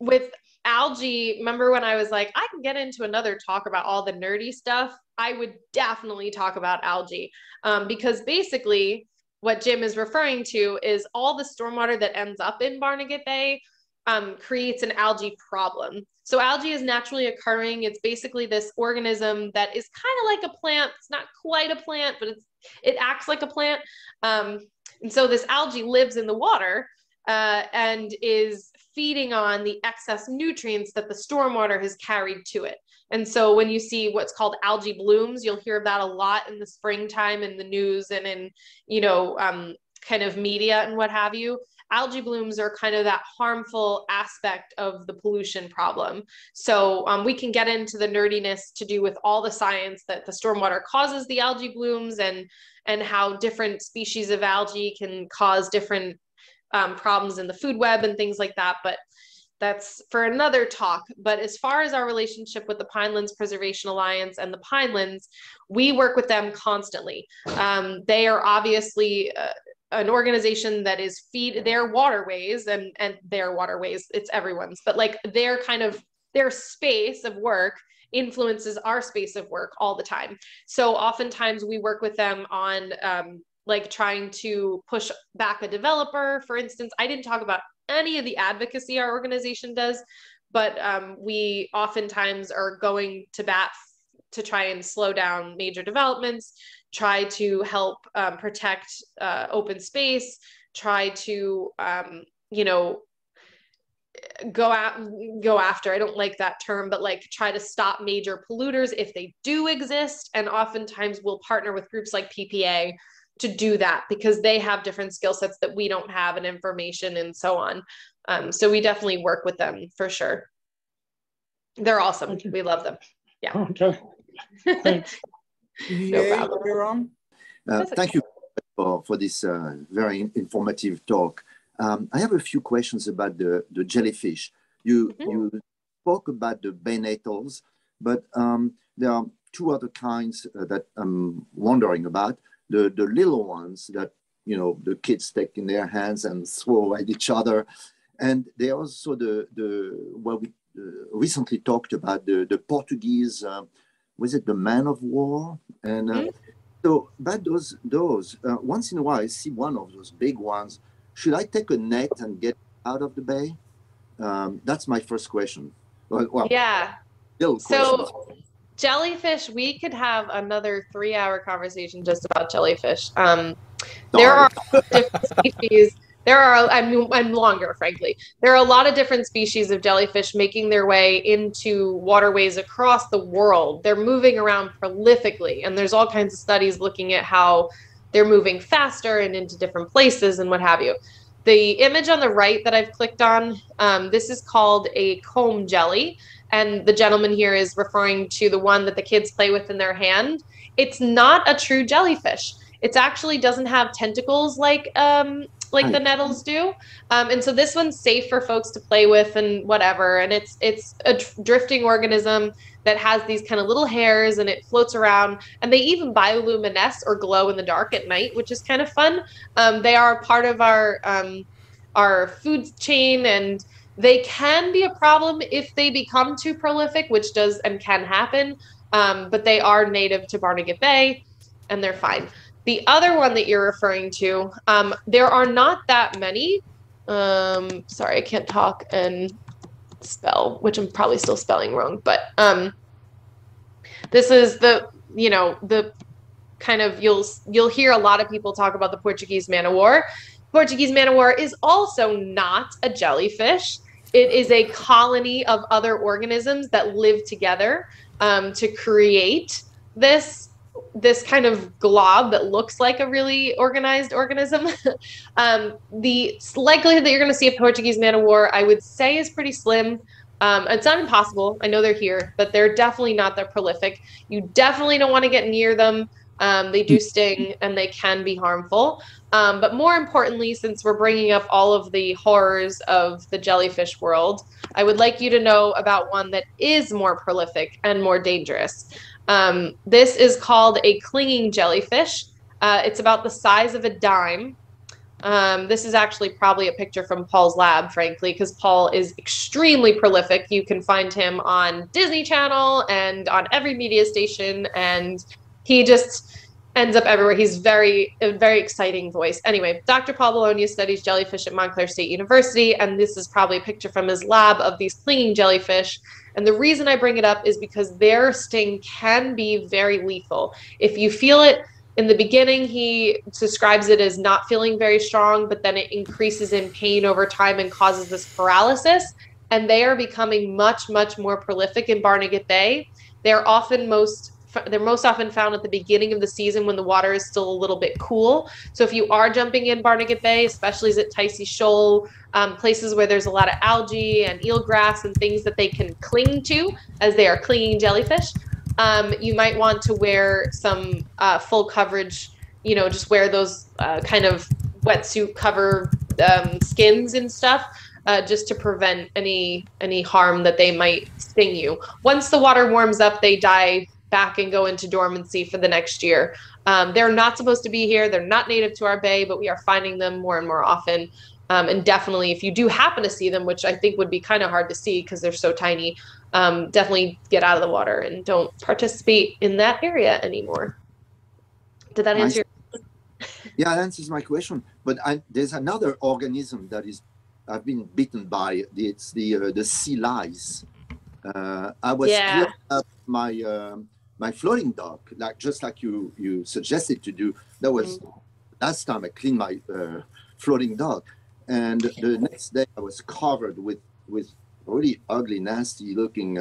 with algae, remember when I was like, I can get into another talk about all the nerdy stuff? I would definitely talk about algae because basically what Jim is referring to is all the stormwater that ends up in Barnegat Bay creates an algae problem. So algae is naturally occurring. It's basically this organism that is kind of like a plant. It's not quite a plant, but it acts like a plant. And so this algae lives in the water and is feeding on the excess nutrients that the stormwater has carried to it. And so when you see what's called algae blooms, you'll hear that a lot in the springtime in the news and in, you know, kind of media and what have you. Algae blooms are kind of that harmful aspect of the pollution problem. So we can get into the nerdiness to do with all the science that the stormwater causes the algae blooms and how different species of algae can cause different problems in the food web and things like that. But that's for another talk. But as far as our relationship with the Pinelands Preservation Alliance and the Pinelands, we work with them constantly. They are obviously an organization that is feed their waterways and their waterways, it's everyone's, but like their kind of, their space of work influences our space of work all the time. So oftentimes we work with them on like trying to push back a developer. For instance, I didn't talk about any of the advocacy our organization does, but we oftentimes are going to bat to try and slow down major developments, try to help protect open space, try to, you know, go after, I don't like that term, but like try to stop major polluters if they do exist. And oftentimes we'll partner with groups like PPA to do that because they have different skill sets that we don't have and information and so on. So we definitely work with them for sure. They're awesome. Okay. We love them. Yeah. Okay. Thanks. No problem. Thank you for this very informative talk. I have a few questions about the jellyfish. You spoke about the bay nettles, but there are two other kinds that I'm wondering about. The little ones that, you know, the kids take in their hands and throw at each other. And they also, what we recently talked about, the Portuguese, was it the man of war? And so about those once in a while, I see one of those big ones. Should I take a net and get out of the bay? That's my first question. Well, yeah. So jellyfish, we could have another 3-hour conversation just about jellyfish. There are different species. There are, and longer, frankly. There are a lot of different species of jellyfish making their way into waterways across the world. They're moving around prolifically, and there's all kinds of studies looking at how they're moving faster and into different places and what have you. The image on the right that I've clicked on, this is called a comb jelly, and the gentleman here is referring to the one that the kids play with in their hand. It's not a true jellyfish. It actually doesn't have tentacles like the nettles do. And so this one's safe for folks to play with and whatever. And it's a drifting organism that has these kind of little hairs and it floats around. And they even bioluminesce or glow in the dark at night, which is kind of fun. They are part of our food chain, and they can be a problem if they become too prolific, which does and can happen. But they are native to Barnegat Bay and they're fine. The other one that you're referring to, there are not that many. Sorry, I can't talk and spell, which I'm probably still spelling wrong, but this is the, you know, the kind of, you'll hear a lot of people talk about the Portuguese man of war. Portuguese man of war is also not a jellyfish. It is a colony of other organisms that live together to create this kind of glob that looks like a really organized organism. The likelihood that you're going to see a Portuguese man of war, I would say, is pretty slim. It's not impossible. I know they're here, but they're definitely not that prolific. You definitely don't want to get near them. They do sting and they can be harmful. But more importantly, since we're bringing up all of the horrors of the jellyfish world, I would like you to know about one that is more prolific and more dangerous. This is called a clinging jellyfish. It's about the size of a dime. This is actually probably a picture from Paul's lab, frankly, because Paul is extremely prolific. You can find him on Disney Channel and on every media station, and he just ends up everywhere. He's a very exciting voice. Anyway, Dr. Paul Bologna studies jellyfish at Montclair State University, and this is probably a picture from his lab of these clinging jellyfish. And the reason I bring it up is because their sting can be very lethal. If you feel it, in the beginning, he describes it as not feeling very strong, but then it increases in pain over time and causes this paralysis. And they are becoming much, much more prolific in Barnegat Bay. They're most often found at the beginning of the season when the water is still a little bit cool. So if you are jumping in Barnegat Bay, especially at Ticey Shoal, places eelthere's a lot of algae and eelgrass and things that they can cling to as they are clinging jellyfish, you might want to wear some full coverage, you know, just wear those kind of wetsuit cover skins and stuff, just to prevent any harm that they might sting you. Once the water warms up, they die back and go into dormancy for the next year. They're not supposed to be here. They're not native to our bay, but we are finding them more and more often. And definitely if you do happen to see them, which I think would be kind of hard to see because they're so tiny, definitely get out of the water and don't participate in that area anymore. Did that answer your question? Yeah, that answers my question. But there's another organism that I've been bitten by. It's the sea lice. I was clearing up my, my floating dock, like, just like you suggested to do. That was last time I cleaned my floating dock. And the next day I was covered with really ugly, nasty looking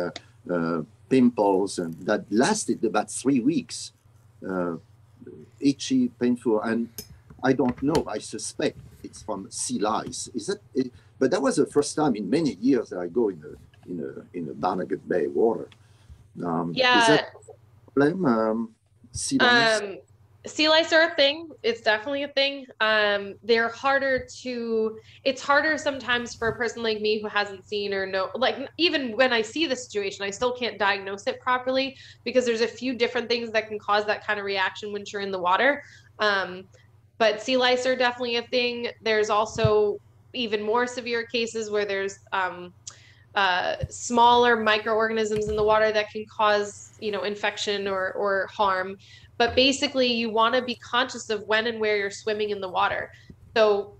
pimples, and that lasted about 3 weeks. Itchy, painful, and I don't know, I suspect it's from sea lice. Is that it? But that was the first time in many years that I go in the Barnegat Bay water. Is that a problem? Sea lice? Sea lice are a thing. It's definitely a thing. They're harder to, it's harder sometimes for a person like me who hasn't seen or know, like even when I see the situation, I still can't diagnose it properly because there's a few different things that can cause that kind of reaction when you're in the water. But sea lice are definitely a thing. There's also even more severe cases where there's smaller microorganisms in the water that can cause, you know, infection or harm. But basically you want to be conscious of when and where you're swimming in the water. So,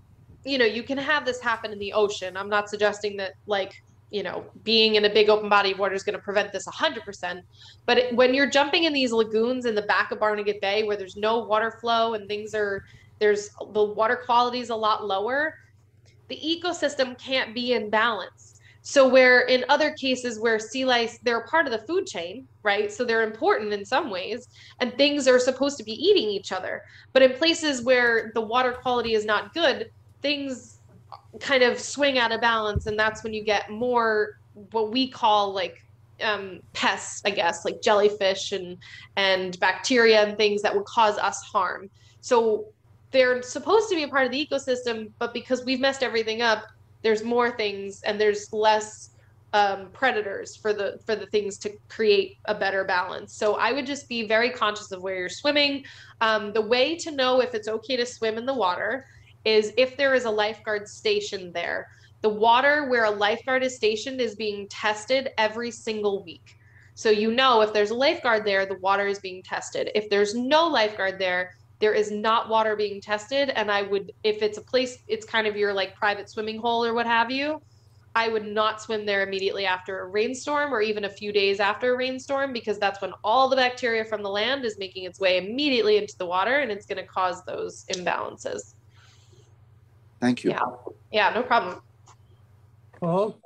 you know, you can have this happen in the ocean. I'm not suggesting that, like, you know, being in a big open body of water is going to prevent this 100%. But when you're jumping in these lagoons in the back of Barnegat Bay, where there's no water flow and the water quality is a lot lower, the ecosystem can't be in balance. So where in other cases where sea lice, they're a part of the food chain, right? So they're important in some ways, and things are supposed to be eating each other. But in places where the water quality is not good, things kind of swing out of balance. And that's when you get more what we call like pests, I guess, like jellyfish and bacteria and things that will cause us harm. So they're supposed to be a part of the ecosystem, but because we've messed everything up, there's more things and there's less predators for the things to create a better balance. So I would just be very conscious of where you're swimming. The way to know if it's okay to swim in the water is if there is a lifeguard stationed there. The water where a lifeguard is stationed is being tested every single week. So you know if there's a lifeguard there, the water is being tested. If there's no lifeguard there, there is not water being tested, and I would, if it's a place, it's kind of your like private swimming hole or what have you, I would not swim there immediately after a rainstorm or even a few days after a rainstorm, because that's when all the bacteria from the land is making its way immediately into the water, and it's going to cause those imbalances. Thank you. Yeah, no problem. Paul?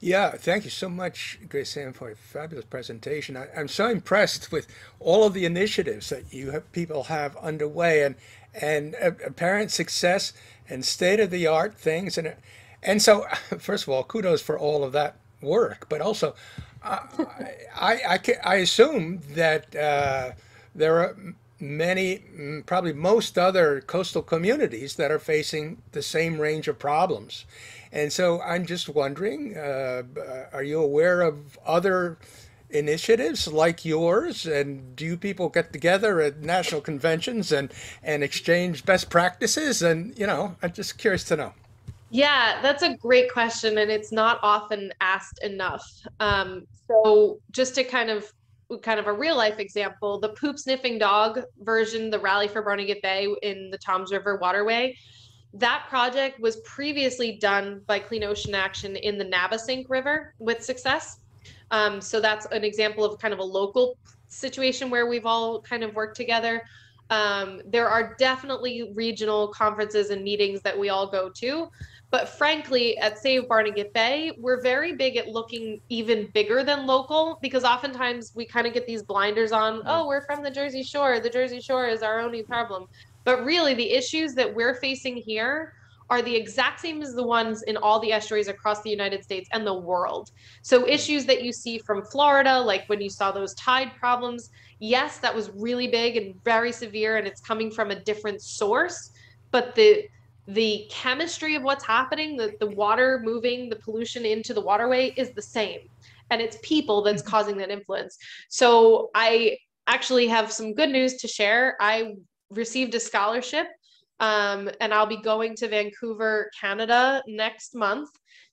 Yeah, thank you so much, Grace-Ann, for a fabulous presentation. I'm so impressed with all of the initiatives that you have, people have underway, and apparent success and state-of-the-art things. And so, first of all, kudos for all of that work. But also, I assume that there are many, probably most other coastal communities that are facing the same range of problems. And so I'm just wondering, are you aware of other initiatives like yours? And do you people get together at national conventions and exchange best practices? And, you know, I'm just curious to know. Yeah, that's a great question, and it's not often asked enough. So just to kind of a real life example, the poop sniffing dog version, the Rally for Barnegat Bay in the Toms River waterway, that project was previously done by Clean Ocean Action in the Nabasink River with success. So that's an example of kind of a local situation where we've all kind of worked together. There are definitely regional conferences and meetings that we all go to. But frankly, at Save Barnegat Bay, we're very big at looking even bigger than local, because oftentimes we kind of get these blinders on, oh, we're from the Jersey Shore. The Jersey Shore is our only problem. But really, the issues that we're facing here are the exact same as the ones in all the estuaries across the United States and the world. So issues that you see from Florida, like when you saw those tide problems, yes, that was really big and very severe, and it's coming from a different source. But the chemistry of what's happening, the water moving, the pollution into the waterway is the same. And it's people that's causing that influence. So I actually have some good news to share. I received a scholarship and I'll be going to Vancouver, Canada next month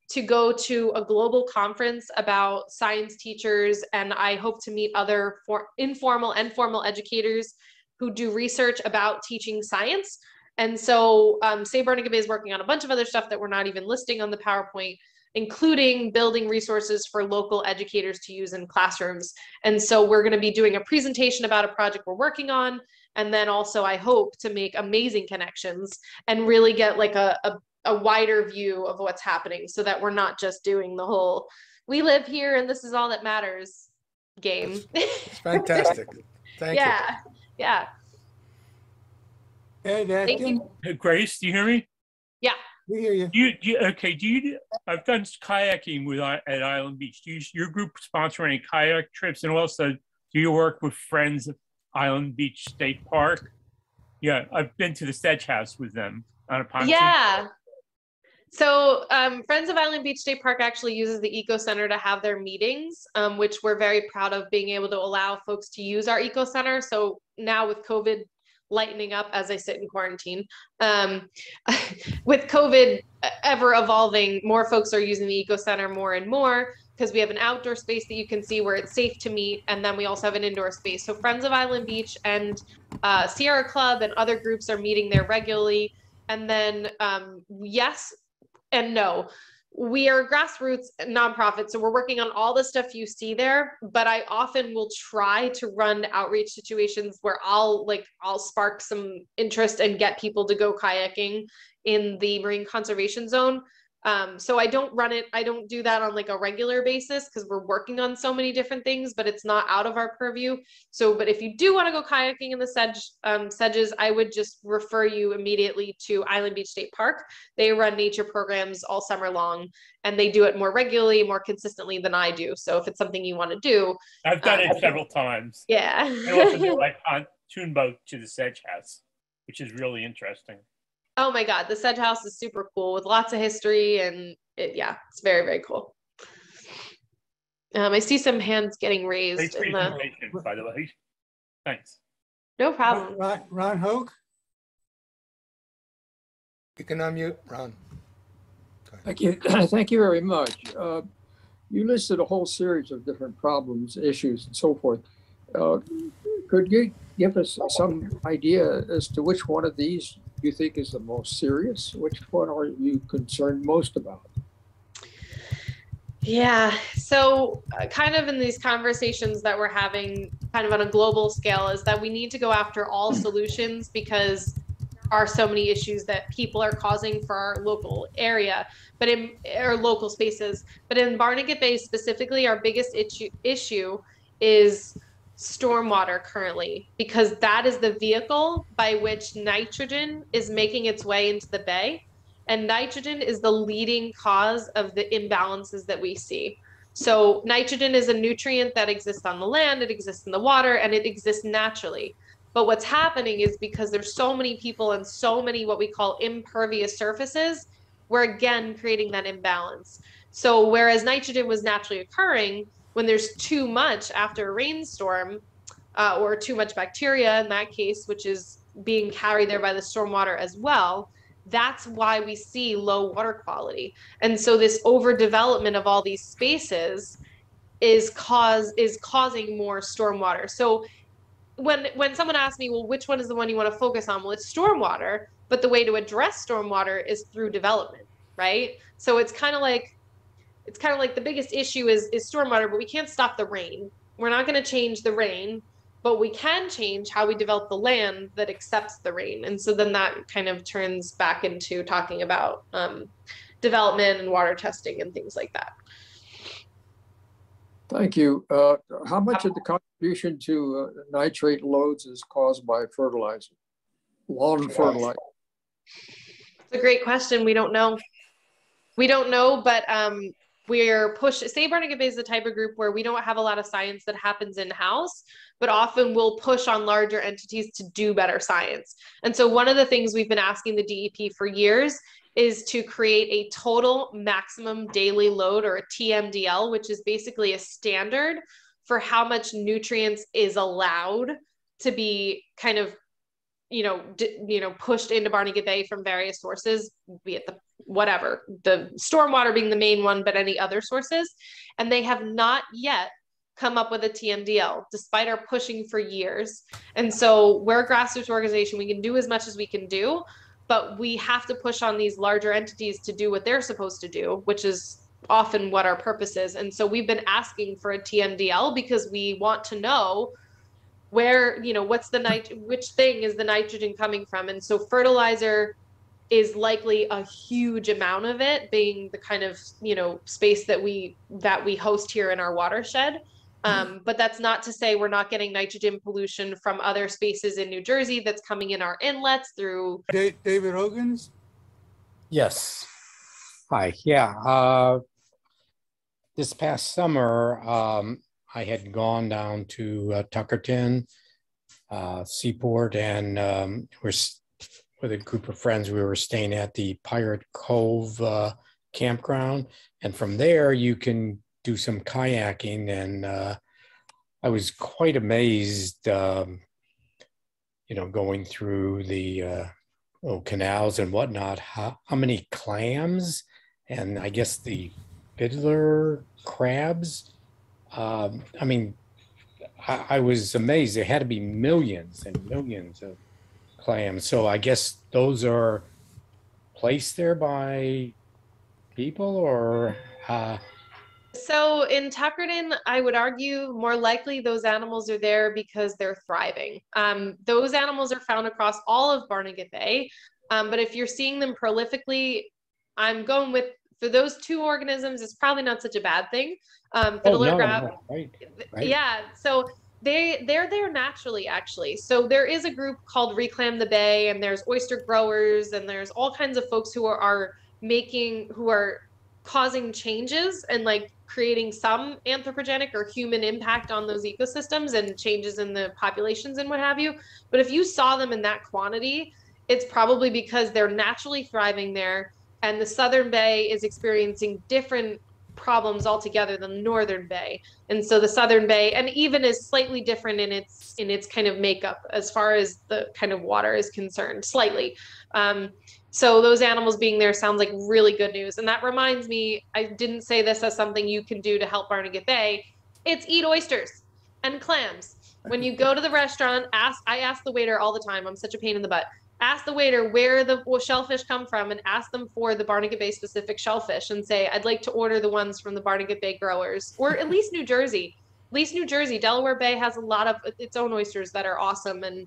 to go to a global conference about science teachers. And I hope to meet other informal and formal educators who do research about teaching science. And so Save Barnegat Bay is working on a bunch of other stuff that we're not even listing on the PowerPoint, including building resources for local educators to use in classrooms. And so we're gonna be doing a presentation about a project we're working on. And then also I hope to make amazing connections and really get like a wider view of what's happening, so that we're not just doing the whole, we live here and this is all that matters game. It's fantastic. Thank you. Yeah. Hey, Grace, do you hear me? Yeah. We hear you. I've done kayaking at Island Beach. Do you, your group sponsor any kayak trips? And also, do you work with Friends of Island Beach State Park? Yeah, I've been to the Sedge House with them on a pontoon. Yeah. So Friends of Island Beach State Park actually uses the Eco Center to have their meetings, which we're very proud of being able to allow folks to use our Eco Center. So now with COVID lightening up as I sit in quarantine. With COVID ever evolving, more folks are using the Eco Center more and more, because we have an outdoor space that you can see where it's safe to meet. And then we also have an indoor space. So Friends of Island Beach and Sierra Club and other groups are meeting there regularly. And then yes and no. We are a grassroots nonprofit, so we're working on all the stuff you see there, but I often will try to run outreach situations where I'll spark some interest and get people to go kayaking in the Marine Conservation Zone. So I don't run it. I don't do that on like a regular basis because we're working on so many different things, but it's not out of our purview. So, but if you do want to go kayaking in the sedges, I would just refer you immediately to Island Beach State Park. They run nature programs all summer long, and they do it more regularly, more consistently than I do. So if it's something you want to do. I've done it several times. Yeah. I also do like pontoon boat to the Sedge House, which is really interesting. Oh my God, the Sedge House is super cool with lots of history, and it's very, very cool. I see some hands getting raised. In the... by the way. Thanks. No problem. Ron Hogue? You can unmute, Ron. Thank you. Thank you very much. You listed a whole series of different problems, issues, and so forth. Could you give us some idea as to which one of these you think is the most serious? Which one are you concerned most about? Yeah, so kind of in these conversations that we're having kind of on a global scale is that we need to go after all solutions, because there are so many issues that people are causing for our local area, but in our local spaces. But in Barnegat Bay specifically, our biggest issue is stormwater currently, because that is the vehicle by which nitrogen is making its way into the bay, and nitrogen is the leading cause of the imbalances that we see. So nitrogen is a nutrient that exists on the land, it exists in the water, and it exists naturally. But what's happening is because there's so many people and so many what we call impervious surfaces, we're again creating that imbalance. So whereas nitrogen was naturally occurring, when there's too much after a rainstorm or too much bacteria in that case, which is being carried there by the stormwater as well, that's why we see low water quality. And so this overdevelopment of all these spaces is causing more stormwater. So when someone asks me, well, which one is the one you want to focus on? Well, it's stormwater, but the way to address stormwater is through development, right? So it's kind of like the biggest issue is stormwater, but we can't stop the rain. We're not going to change the rain, but we can change how we develop the land that accepts the rain. And so then that kind of turns back into talking about development and water testing and things like that. Thank you. How much of the contribution to nitrate loads is caused by fertilizer, lawn fertilizer? It's a great question. We don't know. We don't know, but we're pushing. Save Barnegat Bay is the type of group where we don't have a lot of science that happens in-house, but often we'll push on larger entities to do better science. And so one of the things we've been asking the DEP for years is to create a total maximum daily load, or a TMDL, which is basically a standard for how much nutrients is allowed to be kind of, pushed into Barnegat Bay from various sources, be it the stormwater being the main one, but any other sources. And they have not yet come up with a TMDL, despite our pushing for years. And so we're a grassroots organization. We can do as much as we can do, but we have to push on these larger entities to do what they're supposed to do, which is often what our purpose is. And so we've been asking for a TMDL because we want to know where, what's which thing is the nitrogen coming from? And so fertilizer is likely a huge amount of it, being the kind of, space that we host here in our watershed. But that's not to say we're not getting nitrogen pollution from other spaces in New Jersey that's coming in our inlets through. David Hogan's? Yes. Hi. Yeah. This past summer, I had gone down to Tuckerton Seaport, and with a group of friends, we were staying at the Pirate Cove campground. And from there, you can do some kayaking, and I was quite amazed, going through the canals and whatnot, how many clams, and I guess the fiddler crabs. I was amazed. There had to be millions and millions of clams. So I guess those are placed there by people, or... So in Tuckerton, I would argue more likely those animals are there because they're thriving. Those animals are found across all of Barnegat Bay, but if you're seeing them prolifically, I'm going with, for those two organisms, it's probably not such a bad thing. Right. Yeah, so they're there naturally, actually. So there is a group called Reclaim the Bay, and there's oyster growers, and there's all kinds of folks who are causing changes and creating some anthropogenic or human impact on those ecosystems and changes in the populations and what have you. But if you saw them in that quantity, it's probably because they're naturally thriving there, and the Southern Bay is experiencing different problems altogether than the Northern Bay. And so the Southern Bay, and even is slightly different in its kind of makeup as far as the kind of water is concerned, slightly. So those animals being there sounds like really good news. And that reminds me, I didn't say this as something you can do to help Barnegat Bay. It's eat oysters and clams. When you go to the restaurant, I ask the waiter all the time, I'm such a pain in the butt, ask the waiter where the shellfish come from, and ask them for the Barnegat Bay specific shellfish and say, I'd like to order the ones from the Barnegat Bay growers, or at least New Jersey. Delaware Bay has a lot of its own oysters that are awesome and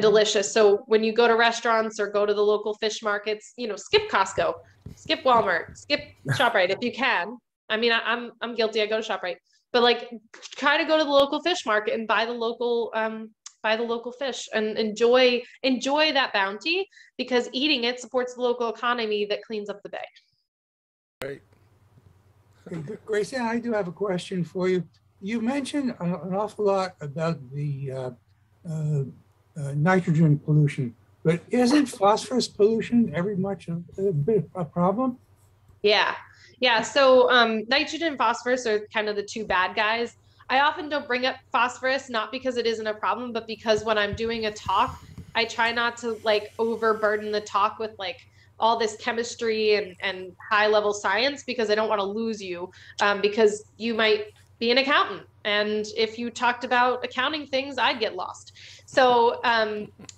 delicious. So when you go to restaurants or go to the local fish markets, skip Costco, skip Walmart, skip ShopRite if you can. I mean, I'm guilty. I go to ShopRite, but try to go to the local fish market and buy the local fish and enjoy that bounty, because eating it supports the local economy that cleans up the bay. Right. Gracie, I do have a question for you. You mentioned an awful lot about the nitrogen pollution, but isn't phosphorus pollution every much a problem? Yeah, Yeah, so nitrogen and phosphorus are kind of the two bad guys. I often don't bring up phosphorus, not because it isn't a problem, but because when I'm doing a talk, I try not to like overburden the talk with like all this chemistry and high level science, because I don't want to lose you, because you might be an accountant. And if you talked about accounting things, I'd get lost. So,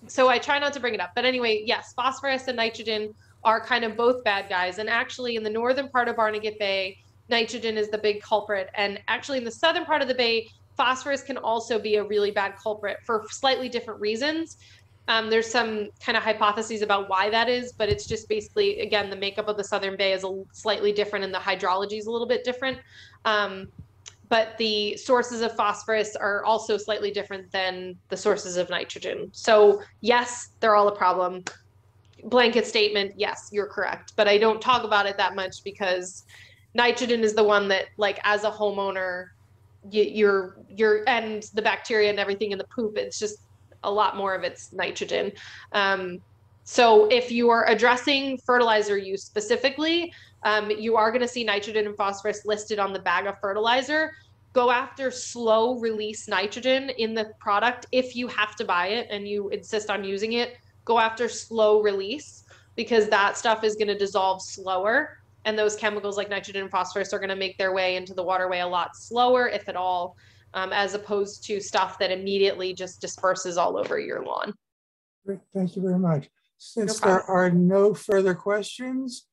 so I try not to bring it up. But anyway, yes, phosphorus and nitrogen are kind of both bad guys. And actually in the northern part of Barnegat Bay, nitrogen is the big culprit. And actually in the southern part of the bay, phosphorus can also be a really bad culprit for slightly different reasons. There's some kind of hypotheses about why that is, but it's just basically, again, the makeup of the southern bay is slightly different and the hydrology is a little bit different. But the sources of phosphorus are also slightly different than the sources of nitrogen. So yes, they're all a problem. Blanket statement, yes, you're correct. But I don't talk about it that much because nitrogen is the one that, like, as a homeowner, you're and the bacteria and everything in the poop, it's just a lot more of it's nitrogen. So if you are addressing fertilizer use specifically, you are going to see nitrogen and phosphorus listed on the bag of fertilizer. Go after slow release nitrogen in the product. If you have to buy it and you insist on using it, go after slow release, because that stuff is going to dissolve slower. And those chemicals like nitrogen and phosphorus are going to make their way into the waterway a lot slower, if at all, as opposed to stuff that immediately just disperses all over your lawn. Great. Thank you very much. Since there are no further questions,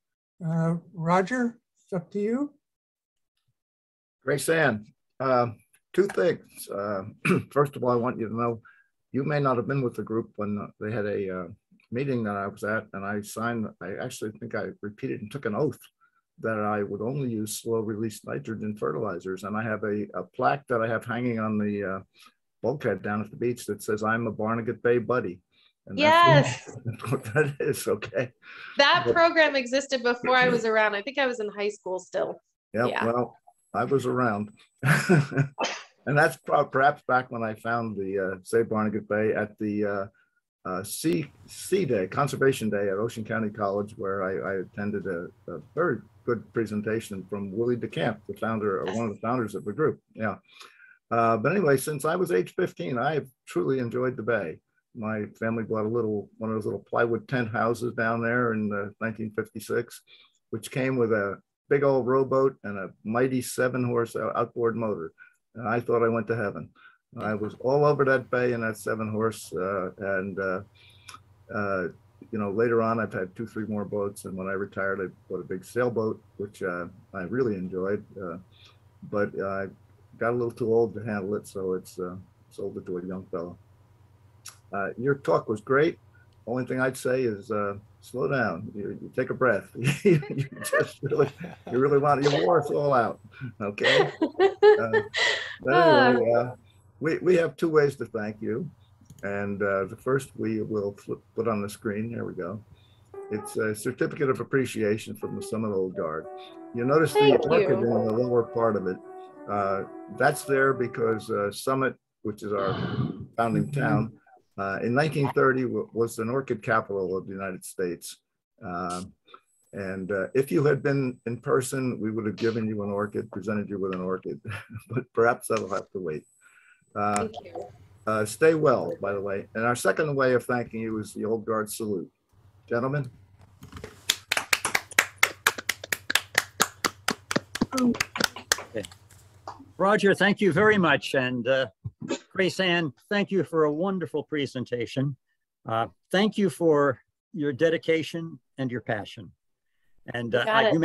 Roger, it's up to you. Grace Ann, two things. First of all, I want you to know, you may not have been with the group when they had a meeting that I was at, and I signed, I actually think I repeated and took an oath that I would only use slow release nitrogen fertilizers. And I have a plaque that I have hanging on the bulkhead down at the beach that says, I'm a Barnegat Bay buddy. And yes, that's what that is, okay. That program existed before I was around. I think I was in high school still. Yep, yeah, well, I was around. And that's perhaps back when I found the Save Barnegat Bay at the C Day, Conservation Day at Ocean County College, where I attended a very good presentation from Willie DeCamp, the founder, or one of the founders of the group. Yeah. But anyway, since I was age 15, I have truly enjoyed the bay. My family bought a little, one of those little plywood tent houses down there in 1956, which came with a big old rowboat and a mighty 7-horse outboard motor. And I thought I went to heaven. I was all over that bay in that 7-horse. You know, later on, I've had 2, 3 more boats. And when I retired, I bought a big sailboat, which I really enjoyed. But I got a little too old to handle it. So it's sold it to a young fellow. Your talk was great. Only thing I'd say is slow down. You take a breath. You just really, you really want to, you wore us all out. Okay. Anyway, we have 2 ways to thank you, and the first we will put on the screen. There we go. It's a certificate of appreciation from the Seminole Guard. You notice the orchid in the lower part of it. That's there because Summit, which is our founding town. In 1930 was an orchid capital of the United States. If you had been in person, we would have given you an orchid, presented you with an orchid, but perhaps that'll have to wait. Stay well, by the way. And our second way of thanking you is the Old Guard salute. Gentlemen. Okay. Roger, thank you very much. And Grace Ann, thank you for a wonderful presentation. Thank you for your dedication and your passion. And you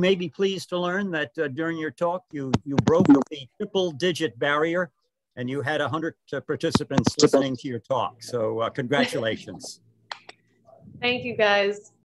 may be pleased to learn that during your talk, you broke the triple-digit barrier, and you had 100 participants listening to your talk. So congratulations. Thank you, guys.